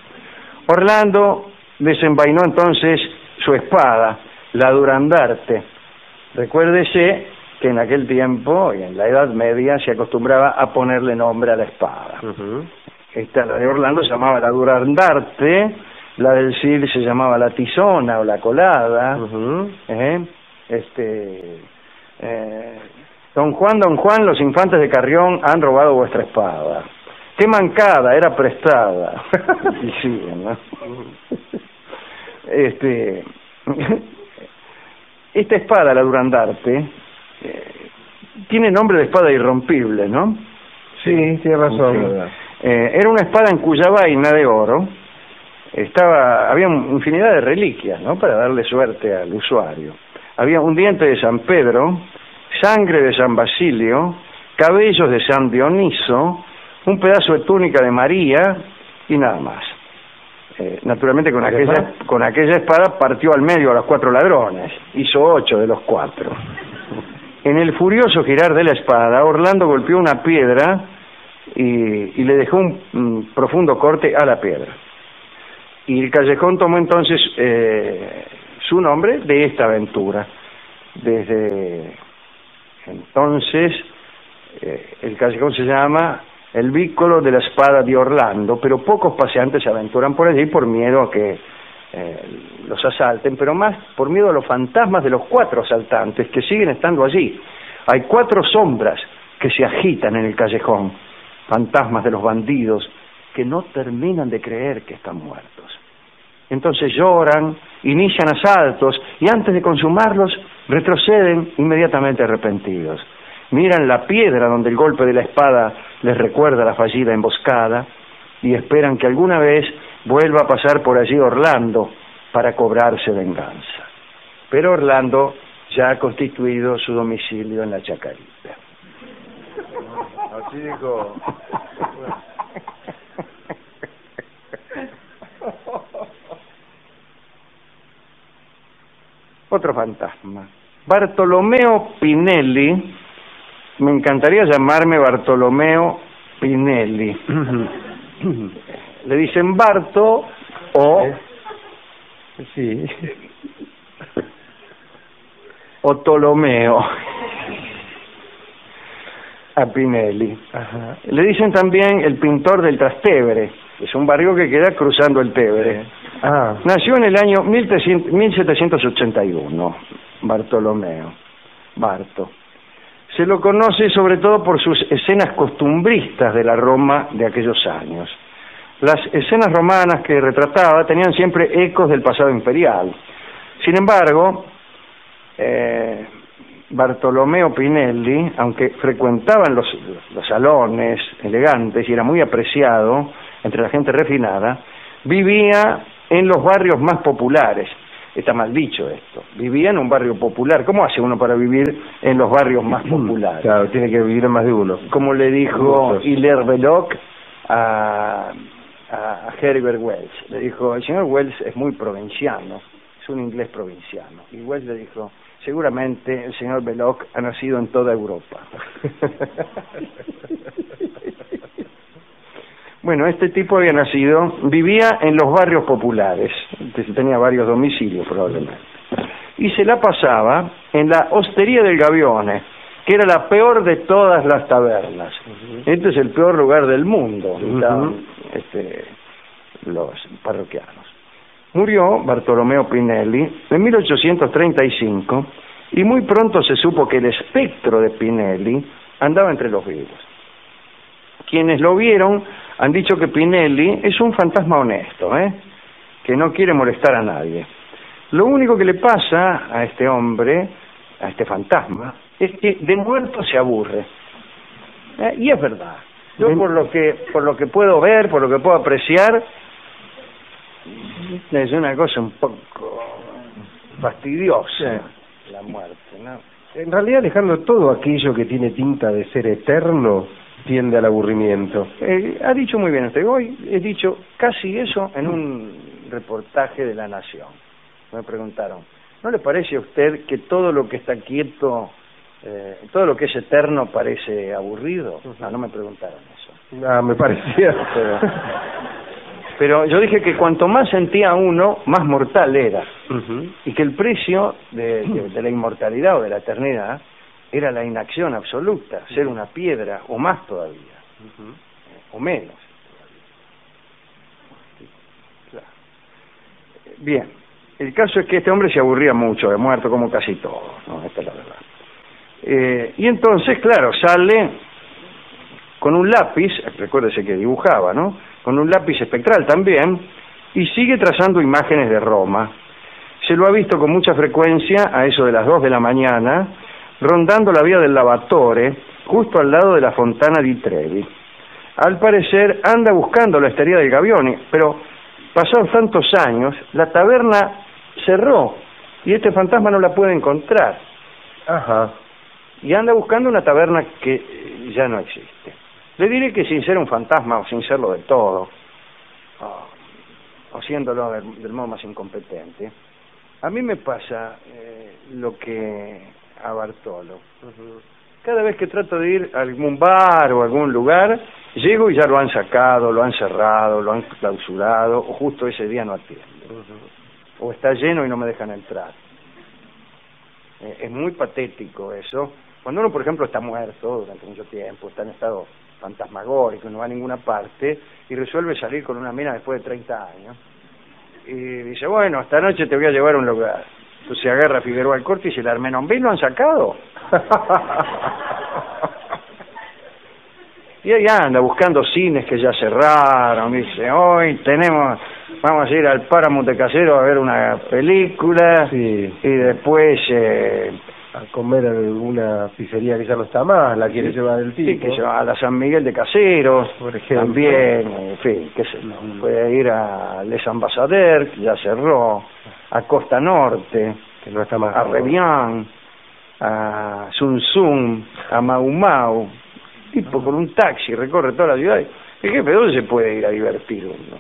Orlando desenvainó entonces su espada, la Durandarte. Recuérdese que en aquel tiempo, y en la Edad Media, se acostumbraba a ponerle nombre a la espada. Esta, la de Orlando, se llamaba la Durandarte, la del Cid se llamaba la Tizona o la Colada. Don Juan, los infantes de Carrión han robado vuestra espada. ¡Qué mancada! Era prestada. Y sí, ¿no? Esta espada, la Durandarte, tiene nombre de espada irrompible, ¿no? Sí, tiene razón. Sí. Era una espada en cuya vaina de oro había infinidad de reliquias, ¿no?, para darle suerte al usuario. Había un diente de San Pedro, sangre de San Basilio, cabellos de San Dioniso, un pedazo de túnica de María y nada más. Naturalmente con aquella espada partió al medio a los 4 ladrones, hizo 8 de los 4. En el furioso girar de la espada, Orlando golpeó una piedra y le dejó un profundo corte a la piedra. Y el callejón tomó entonces su nombre de esta aventura. Desde entonces el callejón se llama el Vícolo de la Espada de Orlando, pero pocos paseantes se aventuran por allí por miedo a que los asalten, pero más por miedo a los fantasmas de los 4 asaltantes que siguen estando allí. Hay 4 sombras que se agitan en el callejón, fantasmas de los bandidos que no terminan de creer que están muertos. Entonces lloran, inician asaltos y antes de consumarlos retroceden inmediatamente arrepentidos. Miran la piedra donde el golpe de la espada les recuerda la fallida emboscada y esperan que alguna vez vuelva a pasar por allí Orlando para cobrarse venganza. Pero Orlando ya ha constituido su domicilio en la Chacarita. Así dijo. Otro fantasma. Bartolomeo Pinelli. Me encantaría llamarme Bartolomeo Pinelli. Le dicen Barto o... Sí. O Ptolomeo. A Pinelli. Ajá. Le dicen también el pintor del Trastevere. Es un barrio que queda cruzando el Tévere. Ah. Nació en el año 1781, Bartolomeo, Barto. Se lo conoce sobre todo por sus escenas costumbristas de la Roma de aquellos años. Las escenas romanas que retrataba tenían siempre ecos del pasado imperial. Sin embargo, Bartolomeo Pinelli, aunque frecuentaban los salones elegantes y era muy apreciado entre la gente refinada, vivía en los barrios más populares. Está mal dicho esto, vivía en un barrio popular. ¿Cómo hace uno para vivir en los barrios más populares? Claro, tiene que vivir en más de uno. Como le dijo Hilaire Belloc a Herbert Wells, le dijo, el señor Wells es muy provinciano, es un inglés provinciano. Y Wells le dijo, seguramente el señor Belloc ha nacido en toda Europa. Bueno, este tipo había nacido, vivía en los barrios populares, tenía varios domicilios probablemente, y se la pasaba en la Hostería del Gavione, que era la peor de todas las tabernas. Este es el peor lugar del mundo, estaban los parroquianos. Murió Bartolomeo Pinelli en 1835, y muy pronto se supo que el espectro de Pinelli andaba entre los vivos. Quienes lo vieron han dicho que Pinelli es un fantasma honesto, que no quiere molestar a nadie. Lo único que le pasa a este hombre, a este fantasma, es que de muerto se aburre. Y es verdad. Yo por lo que puedo ver, por lo que puedo apreciar, es una cosa un poco fastidiosa la muerte, ¿no? En realidad, Alejandro, todo aquello que tiene tinta de ser eterno tiende al aburrimiento. Ha dicho muy bien usted. Hoy he dicho casi eso en un reportaje de La Nación. Me preguntaron, ¿no le parece a usted que todo lo que está quieto Todo lo que es eterno parece aburrido. No me preguntaron eso. No, me parecía. Pero yo dije que cuanto más sentía uno, más mortal era. Y que el precio de la inmortalidad o de la eternidad era la inacción absoluta, ser una piedra o más todavía, o menos todavía. Claro. Bien, el caso es que este hombre se aburría mucho, de muerto como casi todo, ¿no? Esta es la verdad. Y entonces, claro, sale con un lápiz, recuérdese que dibujaba, ¿no? Con un lápiz espectral también, y sigue trazando imágenes de Roma. Se lo ha visto con mucha frecuencia a eso de las 2 de la mañana, rondando la vía del Lavatore, justo al lado de la Fontana di Trevi. Al parecer anda buscando la estería del Gavione, pero pasados tantos años, la taberna cerró, y este fantasma no la puede encontrar. Ajá. Y anda buscando una taberna que ya no existe. Le diré que sin ser un fantasma o sin serlo del todo, o siéndolo del modo más incompetente, a mí me pasa lo que a Bartolo. Cada vez que trato de ir a algún bar o a algún lugar, llego y ya lo han sacado, lo han cerrado, lo han clausurado, o justo ese día no atiende. O está lleno y no me dejan entrar. Es muy patético eso. Cuando uno, por ejemplo, está muerto durante mucho tiempo, está en estado fantasmagórico, no va a ninguna parte, y resuelve salir con una mina después de 30 años, y dice, bueno, esta noche te voy a llevar a un lugar. Entonces se agarra a Figueroa al corte y dice, ¿el Armenonville lo han sacado? Y ahí anda, buscando cines que ya cerraron, y dice, hoy tenemos... Vamos a ir al Páramo de Casero a ver una película, sí. Y después... a comer alguna pizzería que ya no está más, la quiere llevar el tipo. Sí, que lleva a la San Miguel de Caseros, por ejemplo. También, en fin, qué sé yo. Puede ir a Les Ambassadeurs, que ya cerró, a Costa Norte, que no está más, a Revián, a Sun Ce, a Mau Mau. Tipo con un taxi recorre toda la ciudad. El jefe, ¿dónde se puede ir a divertir uno?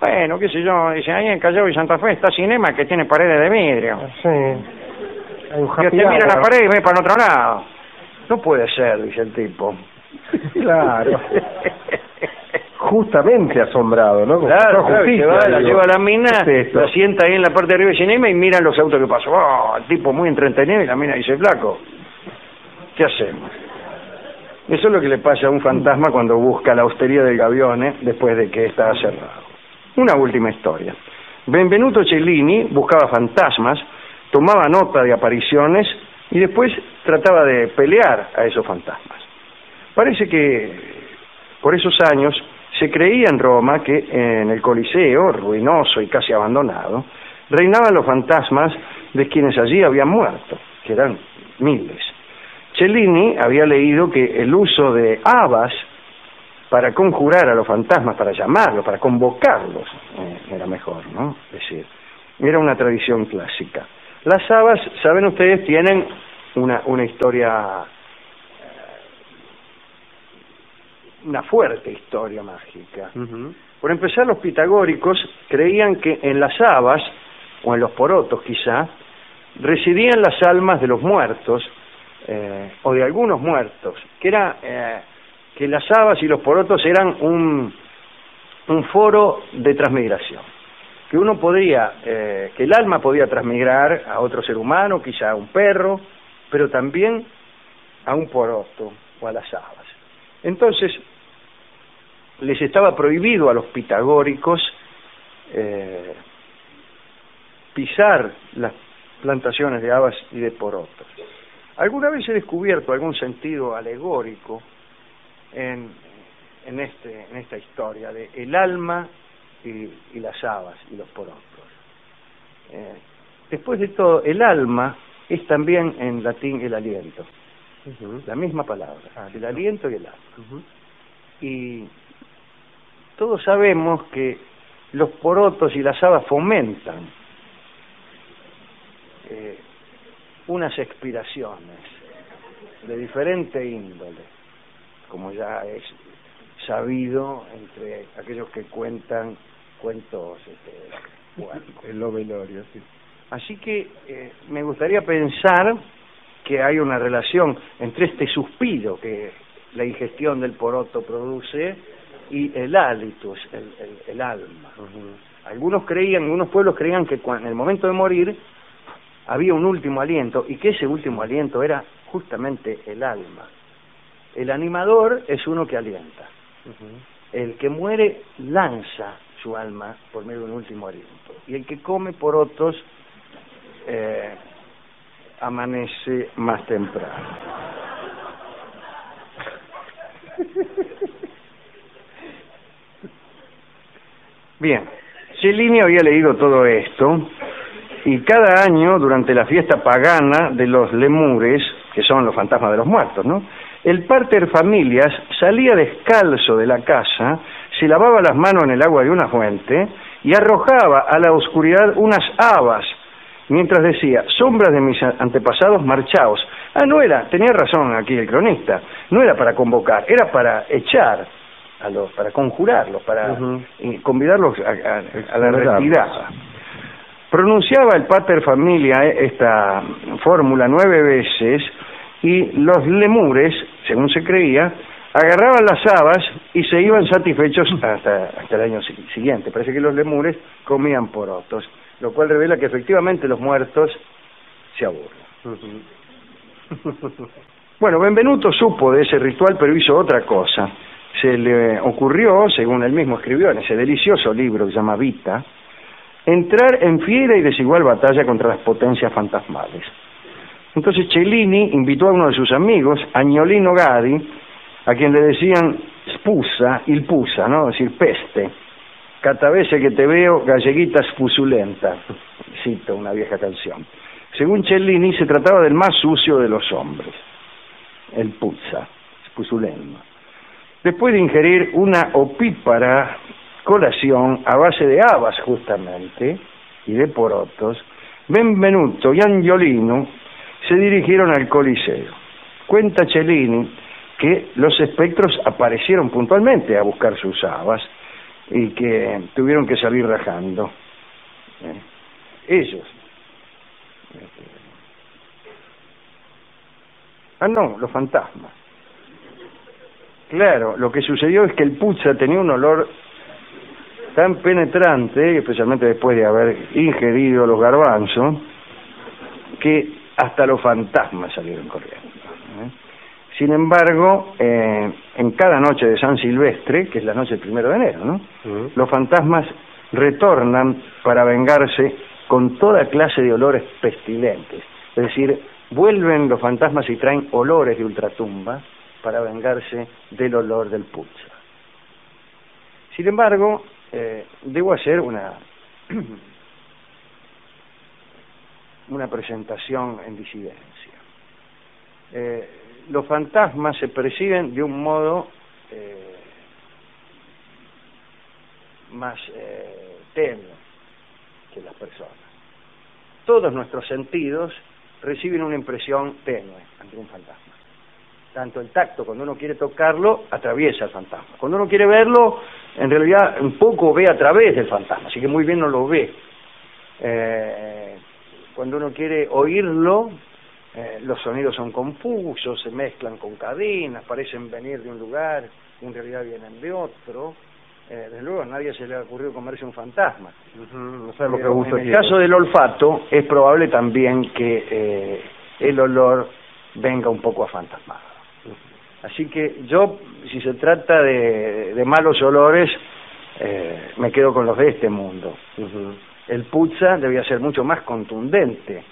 Bueno, qué sé yo, dice, ahí en Callao y Santa Fe está Cinema que tiene paredes de vidrio. Sí. Hay un happy hour. Y usted mira la pared y ve para el otro lado. No puede ser, dice el tipo. Claro. Justamente asombrado, ¿no? Claro, claro, justicia, la lleva a la mina, la sienta ahí en la parte de arriba de Cinema y miran los autos que pasó. Oh, el tipo muy entretenido y la mina dice, flaco, ¿qué hacemos? Eso es lo que le pasa a un fantasma cuando busca la hostería del Gavione después de que está cerrado. Una última historia. Benvenuto Cellini buscaba fantasmas, tomaba nota de apariciones y después trataba de pelear a esos fantasmas. Parece que por esos años se creía en Roma que en el Coliseo, ruinoso y casi abandonado, reinaban los fantasmas de quienes allí habían muerto, que eran miles. Cellini había leído que el uso de habas para conjurar a los fantasmas, para llamarlos, para convocarlos, era mejor, ¿no? Es decir, era una tradición clásica. Las habas, saben ustedes, tienen una historia, una fuerte historia mágica. Por empezar, los pitagóricos creían que en las habas, o en los porotos quizá, residían las almas de los muertos, o de algunos muertos, que era... que las habas y los porotos eran un foro de transmigración, que uno podría, que el alma podía transmigrar a otro ser humano, quizá a un perro, pero también a un poroto o a las habas. Entonces, les estaba prohibido a los pitagóricos pisar las plantaciones de habas y de porotos. Alguna vez he descubierto algún sentido alegórico en esta historia de el alma y las habas y los porotos. Después de todo, el alma es también en latín el aliento, la misma palabra, el aliento y el alma. Y todos sabemos que los porotos y las habas fomentan unas expiraciones de diferente índole, como ya es sabido entre aquellos que cuentan cuentos en los velorios. Así que me gustaría pensar que hay una relación entre este suspiro que la ingestión del poroto produce y el hálitus, el alma. Algunos creían, algunos pueblos creían que en el momento de morir había un último aliento, y que ese último aliento era justamente el alma. El animador es uno que alienta. El que muere lanza su alma por medio de un último aliento. Y el que come porotos amanece más temprano. Bien, Cellini había leído todo esto, y cada año, durante la fiesta pagana de los lemures, que son los fantasmas de los muertos, ¿no?, el pater familias salía descalzo de la casa, se lavaba las manos en el agua de una fuente y arrojaba a la oscuridad unas habas, mientras decía: sombras de mis antepasados, marchaos. Ah, no era, tenía razón aquí el cronista, no era para convocar, era para echar, a los, para conjurarlos, para convidarlos a la retirada. Pronunciaba el pater familia esta fórmula 9 veces, y los lemures, según se creía, agarraban las habas y se iban satisfechos hasta el año siguiente. Parece que los lemures comían porotos, lo cual revela que efectivamente los muertos se aburren. Bueno, Benvenuto supo de ese ritual, pero hizo otra cosa. Se le ocurrió, según él mismo escribió en ese delicioso libro que se llama Vita, entrar en fiera y desigual batalla contra las potencias fantasmales. Entonces Cellini invitó a uno de sus amigos, Agnolino Gadi, a quien le decían spusa, ilpusa, ¿no?, es decir, peste. Cada vez que te veo, galleguita spusulenta, cito una vieja canción. Según Cellini, se trataba del más sucio de los hombres, el puzza, spusulenta. Después de ingerir una opípara colación a base de habas justamente, y de porotos, Benvenuto y Agnolino se dirigieron al Coliseo. Cuenta Cellini que los espectros aparecieron puntualmente a buscar sus habas y que tuvieron que salir rajando. Ellos. Ah, no, los fantasmas. Claro, lo que sucedió es que el puzza tenía un olor tan penetrante, especialmente después de haber ingerido los garbanzos, que hasta los fantasmas salieron corriendo. Sin embargo, en cada noche de San Silvestre, que es la noche del 1 de enero, ¿no?, los fantasmas retornan para vengarse con toda clase de olores pestilentes. Es decir, vuelven los fantasmas y traen olores de ultratumba para vengarse del olor del puzza. Sin embargo, debo hacer una presentación en disidencia. Los fantasmas se perciben de un modo más tenue que las personas. Todos nuestros sentidos reciben una impresión tenue ante un fantasma. Tanto el tacto, cuando uno quiere tocarlo, atraviesa el fantasma. Cuando uno quiere verlo, en realidad un poco ve a través del fantasma, así que muy bien no lo ve. Cuando uno quiere oírlo, los sonidos son confusos, se mezclan con cadenas, parecen venir de un lugar y en realidad vienen de otro. Desde luego a nadie se le ha ocurrido comerse un fantasma. No sé lo que gusta. En el caso del olfato, es probable también que el olor venga un poco a fantasmado. Así que yo, si se trata de malos olores, me quedo con los de este mundo. El puzza debía ser mucho más contundente,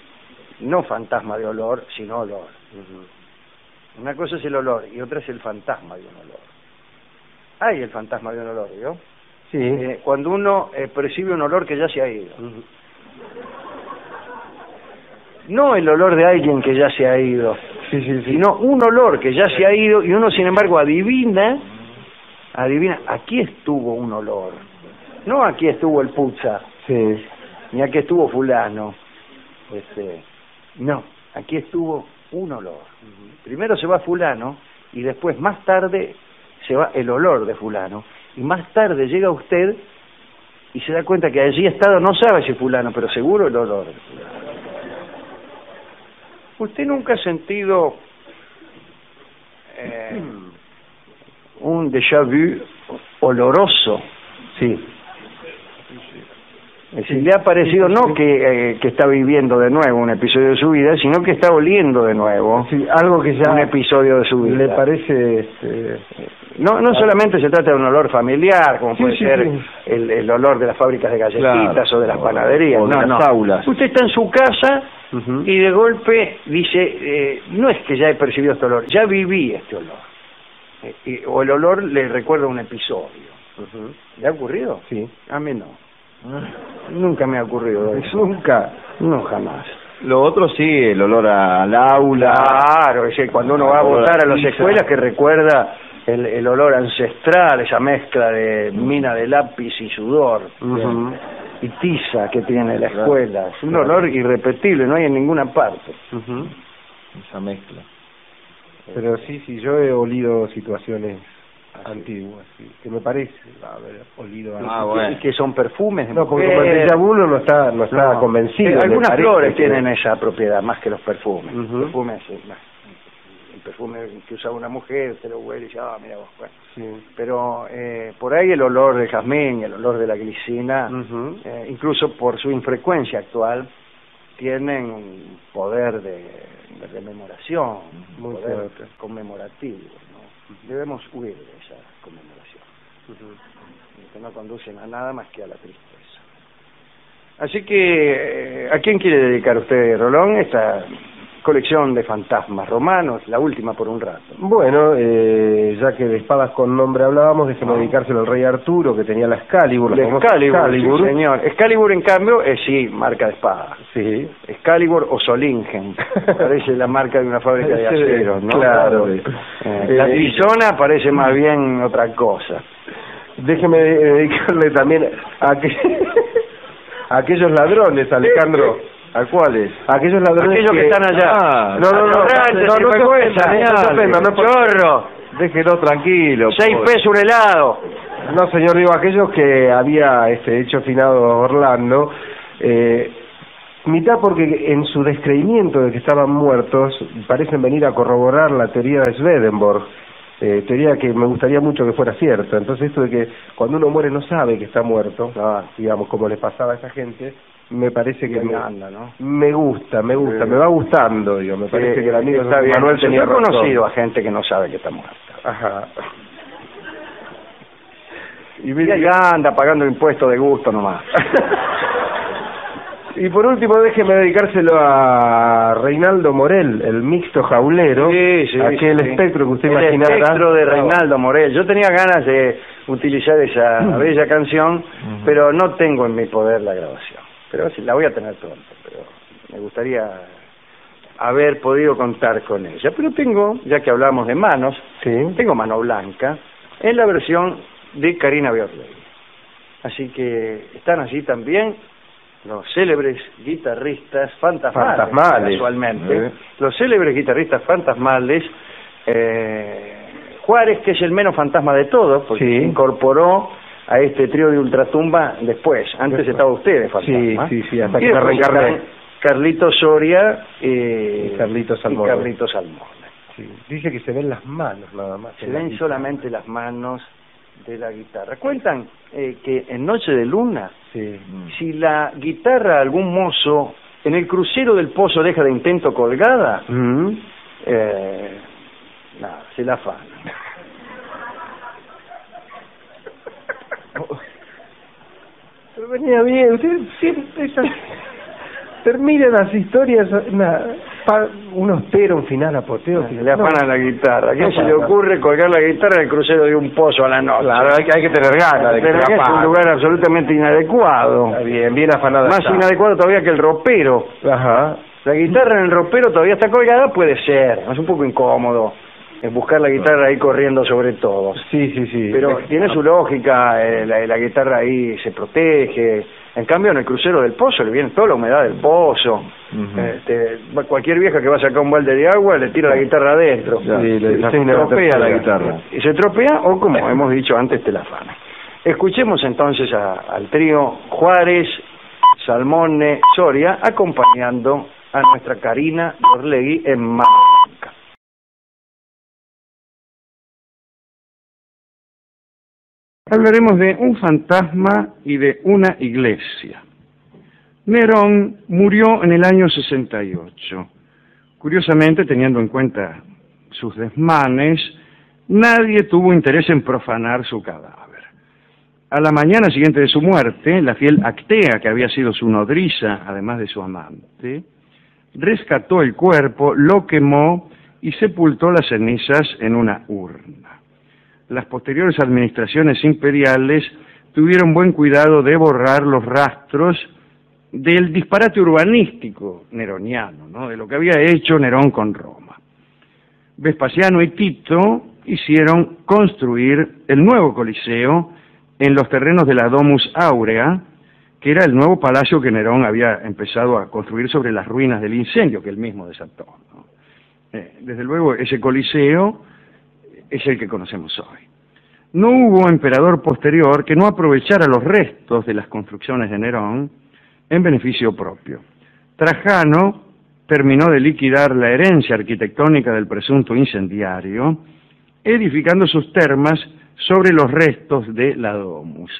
no fantasma de olor, sino olor. Una cosa es el olor y otra es el fantasma de un olor. Hay el fantasma de un olor, ¿vio? Sí. Cuando uno percibe un olor que ya se ha ido. No el olor de alguien que ya se ha ido, sino un olor que ya se ha ido y uno, sin embargo, adivina, aquí estuvo un olor. No aquí estuvo el puzza. Sí. Ni aquí estuvo fulano. No, aquí estuvo un olor. Primero se va fulano y después más tarde se va el olor de fulano. Y más tarde llega usted y se da cuenta que allí ha estado, no sabe si fulano, pero seguro el olor de fulano. ¿Usted nunca ha sentido un déjà vu oloroso? Sí. Es decir, le ha parecido no que, que está viviendo de nuevo un episodio de su vida, sino que está oliendo de nuevo algo que ya un episodio de su vida. ¿Le parece? No solamente se trata de un olor familiar, como puede ser el olor de las fábricas de galletitas o de las panaderías, o de las aulas. Usted está en su casa y de golpe dice, no es que ya he percibido este olor, ya viví este olor. O el olor le recuerda un episodio. ¿Le ha ocurrido? Sí. A mí no. Nunca me ha ocurrido eso. ¿Nunca? No, jamás. Lo otro sí, el olor al aula. Claro, es decir, cuando uno va a votar a las escuelas, que recuerda el olor ancestral, esa mezcla de mina de lápiz y sudor y tiza que tiene la escuela. Es un olor irrepetible, no hay en ninguna parte. Esa mezcla. Pero sí, yo he olido situaciones antiguas, sí, que me parece haber olido bueno. Que son perfumes de no, porque el déjà vu no está, convencido. Algunas flores tienen esa propiedad más que los perfumes. El perfume que usa una mujer se lo huele y dice, ah, mira vos, pero por ahí el olor de jazmín, el olor de la glicina, incluso por su infrecuencia actual, tienen un poder de rememoración, un poder conmemorativo. Debemos huir de esa conmemoración, que no conducen a nada más que a la tristeza. Así que, ¿a quién quiere dedicar usted, Rolón, esta colección de fantasmas romanos, la última por un rato? Bueno, ya que de espadas con nombre hablábamos, dejemos dedicárselo al rey Arturo, que tenía la Excalibur. La Excalibur, sí, señor. Excalibur, en cambio, es marca de espada. Sí. Excalibur o Solingen, parece la marca de una fábrica de aceros, ¿no? Claro. La Tizona parece más bien otra cosa. Déjeme dedicarle también a, a aquellos ladrones, Alejandro. ¿A cuáles? Aquellos ladrones. Aquellos que están allá. No, chorro. Déjelo tranquilo. 6 pesos un helado. No, señor, digo, aquellos que había hecho finado Orlando, mitad porque en su descreimiento de que estaban muertos, parecen venir a corroborar la teoría de Swedenborg. Teoría que me gustaría mucho que fuera cierta. Entonces esto de que cuando uno muere no sabe que está muerto, digamos, como les pasaba a esa gente, me parece que me gusta, me va gustando, digo, me parece que el amigo Manuel tenía razón. Yo he conocido a gente que no sabe que está muerta. Ajá. Y mira, ya anda pagando impuestos de gusto nomás. Y por último, déjeme dedicárselo a Reinaldo Morel, el mixto jaulero, aquel espectro que usted imaginara. El espectro de Reinaldo Morel. Yo tenía ganas de utilizar esa bella canción, pero no tengo en mi poder la grabación. Pero la voy a tener pronto, pero me gustaría haber podido contar con ella. Pero tengo, ya que hablamos de manos, tengo Mano Blanca, en la versión de Karina Biorley. Así que están allí también los célebres guitarristas fantasmales. Casualmente, los célebres guitarristas fantasmales, Juárez, que es el menos fantasma de todos, porque se incorporó a este trío de Ultratumba después. Antes estaba usted de fantasma. Sí, hasta que se reencarné. Carlito Soria y Carlito Salmona. Dice que se ven las manos nada más. Se ven solamente las manos de la guitarra. Cuentan que en Noche de Luna, si la guitarra algún mozo en el crucero del Pozo deja de intento colgada, se la afana. Pero venía bien, ustedes siempre terminan las historias, un austero, un final apoteo. Le afanan la guitarra. ¿A quién se le ocurre colgar la guitarra en el crucero de un pozo a la noche? Claro, hay que tener ganas de que es un lugar absolutamente inadecuado. Está bien, bien afanada. Más inadecuado todavía que el ropero. Ajá. La guitarra en el ropero todavía está colgada, puede ser. Es un poco incómodo buscar la guitarra ahí corriendo sobre todo. Sí. Pero tiene su lógica, la guitarra ahí se protege. En cambio, en el crucero del Pozo le viene toda la humedad del pozo. Cualquier vieja que va a sacar un balde de agua le tira la guitarra adentro. Se tropea la guitarra. Se tropea o, como hemos dicho antes, te la afana. Escuchemos entonces al trío Juárez, Salmone, Soria, acompañando a nuestra Karina Orlegui en Marca. Hablaremos de un fantasma y de una iglesia. Nerón murió en el año 68. Curiosamente, teniendo en cuenta sus desmanes, nadie tuvo interés en profanar su cadáver. A la mañana siguiente de su muerte, la fiel Actea, que había sido su nodriza, además de su amante, rescató el cuerpo, lo quemó y sepultó las cenizas en una urna. Las posteriores administraciones imperiales tuvieron buen cuidado de borrar los rastros del disparate urbanístico neroniano, ¿no?, de lo que había hecho Nerón con Roma. Vespasiano y Tito hicieron construir el nuevo Coliseo en los terrenos de la Domus Aurea, que era el nuevo palacio que Nerón había empezado a construir sobre las ruinas del incendio que él mismo desató, ¿no? Desde luego, ese Coliseo es el que conocemos hoy. No hubo emperador posterior que no aprovechara los restos de las construcciones de Nerón en beneficio propio. Trajano terminó de liquidar la herencia arquitectónica del presunto incendiario, edificando sus termas sobre los restos de la Domus.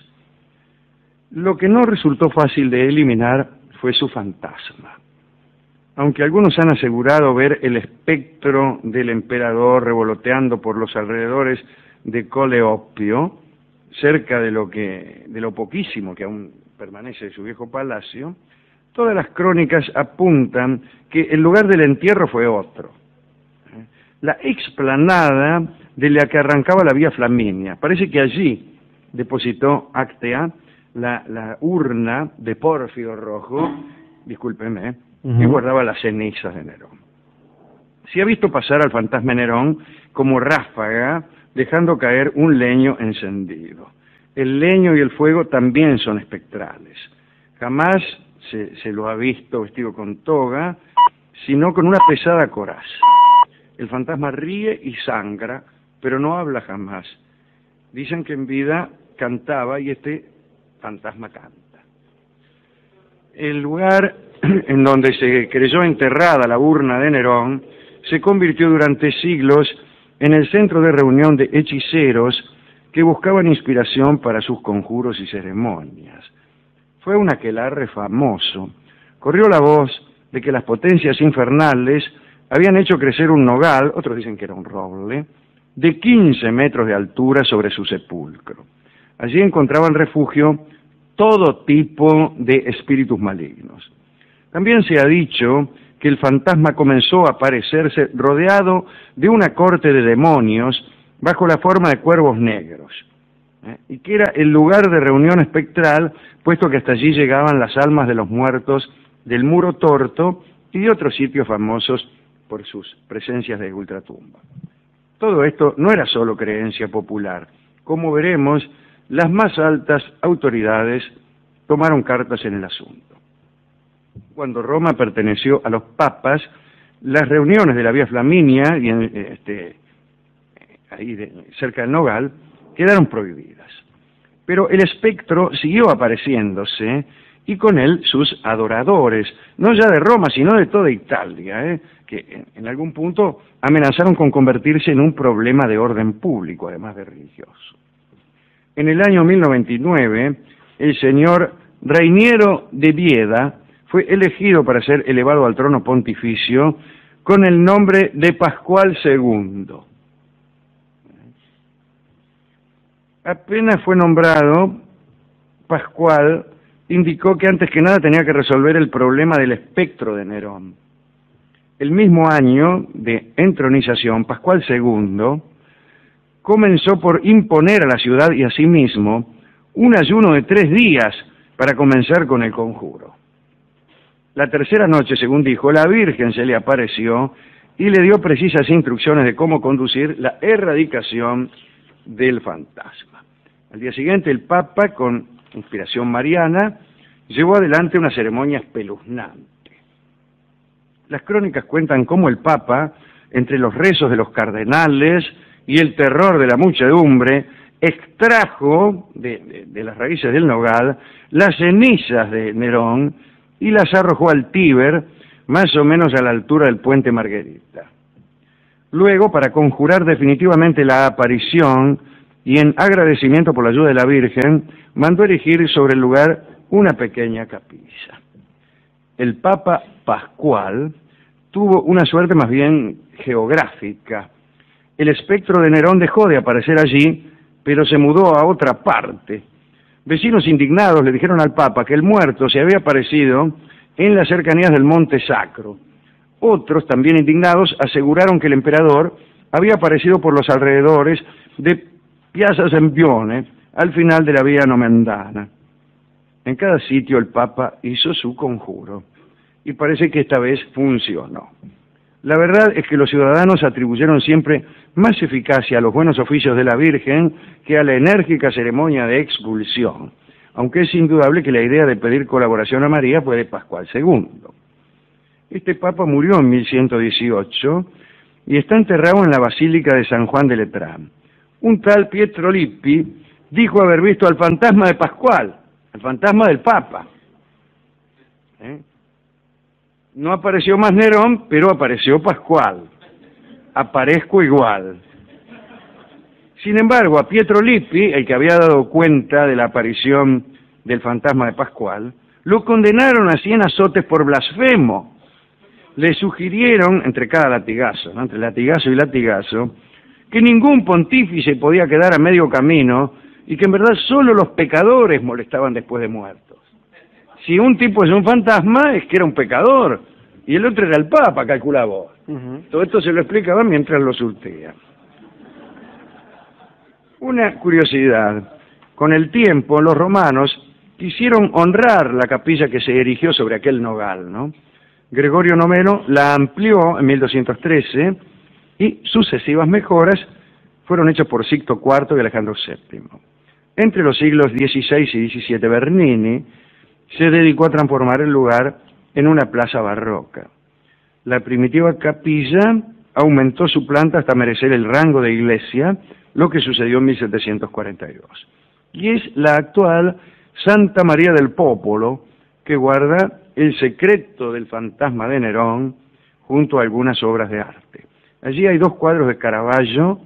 Lo que no resultó fácil de eliminar fue su fantasma. Aunque algunos han asegurado ver el espectro del emperador revoloteando por los alrededores de Coleopio, cerca de lo poquísimo que aún permanece de su viejo palacio, todas las crónicas apuntan que el lugar del entierro fue otro. La explanada de la que arrancaba la Vía Flaminia. Parece que allí depositó Actea la urna de pórfido rojo, discúlpeme, y guardaba las cenizas de Nerón. Se ha visto pasar al fantasma Nerón como ráfaga, dejando caer un leño encendido. El leño y el fuego también son espectrales. Jamás se lo ha visto vestido con toga, sino con una pesada coraza. El fantasma ríe y sangra, pero no habla jamás. Dicen que en vida cantaba y este fantasma canta. El lugar en donde se creyó enterrada la urna de Nerón se convirtió durante siglos en el centro de reunión de hechiceros que buscaban inspiración para sus conjuros y ceremonias. Fue un aquelarre famoso. Corrió la voz de que las potencias infernales habían hecho crecer un nogal, otros dicen que era un roble, de 15 metros de altura sobre su sepulcro. Allí encontraban refugio todo tipo de espíritus malignos. También se ha dicho que el fantasma comenzó a aparecerse rodeado de una corte de demonios bajo la forma de cuervos negros, y que era el lugar de reunión espectral, puesto que hasta allí llegaban las almas de los muertos del Muro Torto y de otros sitios famosos por sus presencias de ultratumba. Todo esto no era solo creencia popular. Como veremos, las más altas autoridades tomaron cartas en el asunto. Cuando Roma perteneció a los papas, las reuniones de la Vía Flaminia, y cerca del Nogal, quedaron prohibidas. Pero el espectro siguió apareciéndose, y con él sus adoradores, no ya de Roma, sino de toda Italia, que en algún punto amenazaron con convertirse en un problema de orden público, además de religioso. En el año 1099, el señor Reiniero de Bieda fue elegido para ser elevado al trono pontificio con el nombre de Pascual II. Apenas fue nombrado, Pascual indicó que antes que nada tenía que resolver el problema del espectro de Nerón. El mismo año de entronización, Pascual II comenzó por imponer a la ciudad y a sí mismo un ayuno de 3 días para comenzar con el conjuro. La tercera noche, según dijo, la Virgen se le apareció y le dio precisas instrucciones de cómo conducir la erradicación del fantasma. Al día siguiente, el Papa, con inspiración mariana, llevó adelante una ceremonia espeluznante. Las crónicas cuentan cómo el Papa, entre los rezos de los cardenales y el terror de la muchedumbre, extrajo de las raíces del nogal las cenizas de Nerón y las arrojó al Tíber, más o menos a la altura del puente Margherita. Luego, para conjurar definitivamente la aparición y en agradecimiento por la ayuda de la Virgen, mandó erigir sobre el lugar una pequeña capilla. El Papa Pascual tuvo una suerte más bien geográfica. El espectro de Nerón dejó de aparecer allí, pero se mudó a otra parte. Vecinos indignados le dijeron al Papa que el muerto se había aparecido en las cercanías del Monte Sacro. Otros, también indignados, aseguraron que el emperador había aparecido por los alrededores de Piazza Sempione, al final de la Vía Nomendana. En cada sitio el Papa hizo su conjuro, y parece que esta vez funcionó. La verdad es que los ciudadanos atribuyeron siempre más eficacia a los buenos oficios de la Virgen que a la enérgica ceremonia de expulsión, aunque es indudable que la idea de pedir colaboración a María fue de Pascual II. Este Papa murió en 1118 y está enterrado en la Basílica de San Juan de Letrán. Un tal Pietro Lippi dijo haber visto al fantasma de Pascual, al fantasma del Papa. No apareció más Nerón, pero apareció Pascual. Aparezco igual. Sin embargo, a Pietro Lippi, el que había dado cuenta de la aparición del fantasma de Pascual, lo condenaron a 100 azotes por blasfemo. Le sugirieron, entre cada latigazo, ¿no?, entre latigazo y latigazo, que ningún pontífice podía quedar a medio camino y que en verdad solo los pecadores molestaban después de muertos. Si un tipo es un fantasma, es que era un pecador, y el otro era el Papa, calcula vos. Todo esto se lo explicaba mientras lo surtía. Una curiosidad: con el tiempo los romanos quisieron honrar la capilla que se erigió sobre aquel nogal, ¿no? Gregorio IX la amplió en 1213 y sucesivas mejoras fueron hechas por Sixto IV y Alejandro VII. Entre los siglos XVI y XVII, Bernini se dedicó a transformar el lugar en una plaza barroca. La primitiva capilla aumentó su planta hasta merecer el rango de iglesia, lo que sucedió en 1742. Y es la actual Santa María del Popolo, que guarda el secreto del fantasma de Nerón junto a algunas obras de arte. Allí hay dos cuadros de Caravaggio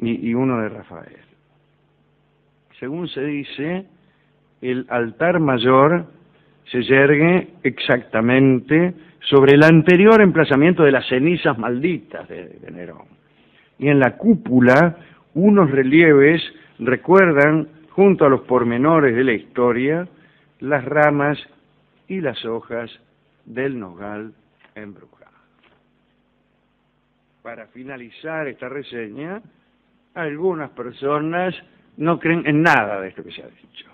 y uno de Rafael. Según se dice, el altar mayor se yergue exactamente sobre el anterior emplazamiento de las cenizas malditas de Nerón. Y en la cúpula, unos relieves recuerdan, junto a los pormenores de la historia, las ramas y las hojas del nogal embrujado. Para finalizar esta reseña, algunas personas no creen en nada de esto que se ha dicho,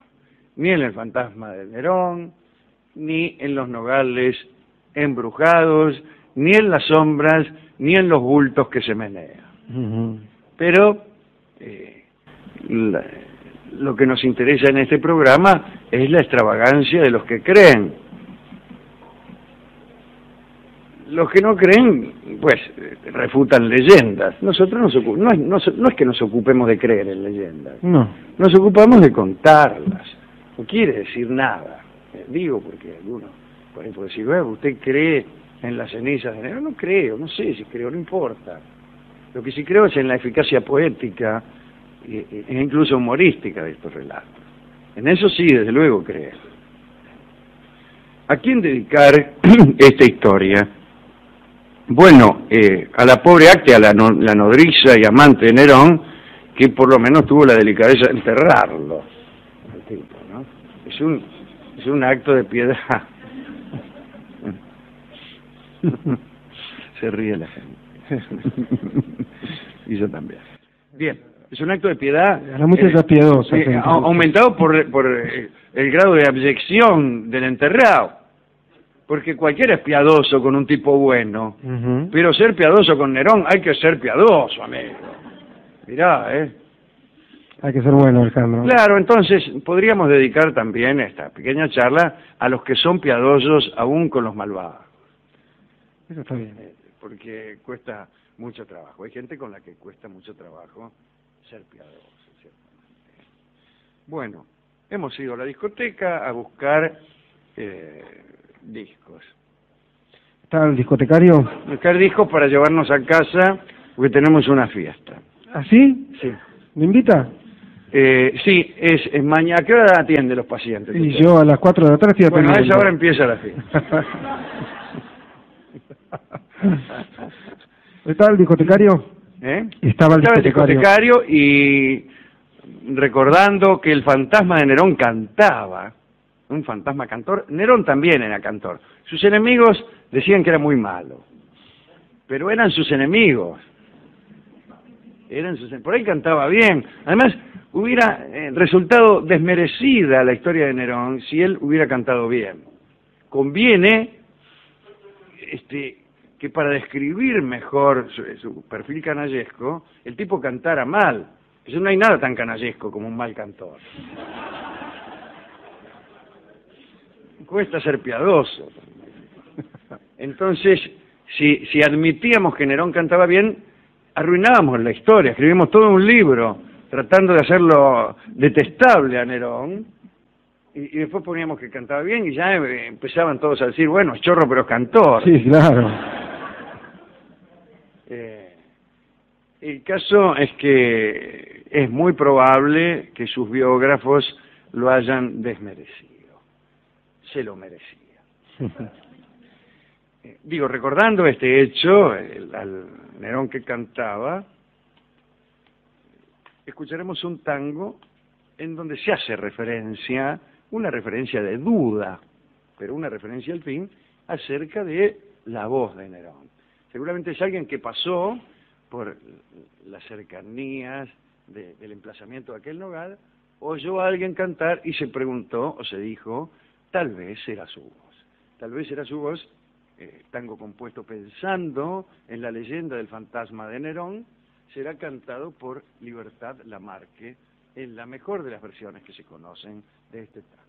ni en el fantasma de Nerón, ni en los nogales embrujados, ni en las sombras, ni en los bultos que se menean. Pero lo que nos interesa en este programa es la extravagancia de los que creen. Los que no creen, pues, refutan leyendas. Nosotros no es que nos ocupemos de creer en leyendas. No. Nos ocupamos de contarlas. No quiere decir nada. Digo, porque algunos, por ejemplo, decir, bueno, usted cree en las cenizas de Nerón. No creo, no sé si creo, no importa. Lo que sí creo es en la eficacia poética e incluso humorística de estos relatos. En eso sí, desde luego, creo. ¿A quién dedicar esta historia? Bueno, a la pobre Actea, la nodriza y amante de Nerón, que por lo menos tuvo la delicadeza de enterrarlo. El tipo, ¿no? Es un acto de piedad. Se ríe la gente. Y yo también. Bien, es un acto de piedad. La mucha es piadosa. Aumentado por el grado de abyección del enterrado. Porque cualquiera es piadoso con un tipo bueno. Pero ser piadoso con Nerón, hay que ser piadoso, amigo. Mirá, hay que ser bueno, Alejandro. Claro, entonces podríamos dedicar también esta pequeña charla a los que son piadosos aún con los malvados. Eso está bien. Porque cuesta mucho trabajo. Hay gente con la que cuesta mucho trabajo ser piadoso, ciertamente. Bueno, hemos ido a la discoteca a buscar discos. ¿Está el discotecario? Buscar discos para llevarnos a casa porque tenemos una fiesta. ¿Ah, sí? Sí. ¿Me invita? Sí, es mañana. ¿A qué hora atiende los pacientes? Y usted? Yo a las 4 de la tarde estoy atendiendo. Bueno, a esa hora empieza la fiesta. ¿Estaba el discotecario? ¿Eh? Estaba el discotecario y recordando que el fantasma de Nerón cantaba, un fantasma cantor. Nerón también era cantor. Sus enemigos decían que era muy malo, pero eran sus enemigos. Por ahí cantaba bien. Además, hubiera resultado desmerecida la historia de Nerón si él hubiera cantado bien. Conviene que para describir mejor su perfil canallesco, el tipo cantara mal. Entonces no hay nada tan canallesco como un mal cantor. Cuesta ser piadoso. Entonces, si admitíamos que Nerón cantaba bien, arruinábamos la historia, escribimos todo un libro tratando de hacerlo detestable a Nerón, y después poníamos que cantaba bien y ya empezaban todos a decir, bueno, es chorro pero es cantor. Sí, claro. El caso es que es muy probable que sus biógrafos lo hayan desmerecido. Se lo merecía. Digo, recordando este hecho, al Nerón que cantaba, escucharemos un tango en donde se hace referencia, una referencia de duda, pero una referencia al fin, acerca de la voz de Nerón. Seguramente es alguien que pasó por las cercanías del emplazamiento de aquel nogal, oyó a alguien cantar y se preguntó, o se dijo, tal vez era su voz. Tal vez era su voz, tango compuesto pensando en la leyenda del fantasma de Nerón, será cantado por Libertad Lamarque en la mejor de las versiones que se conocen de este tango.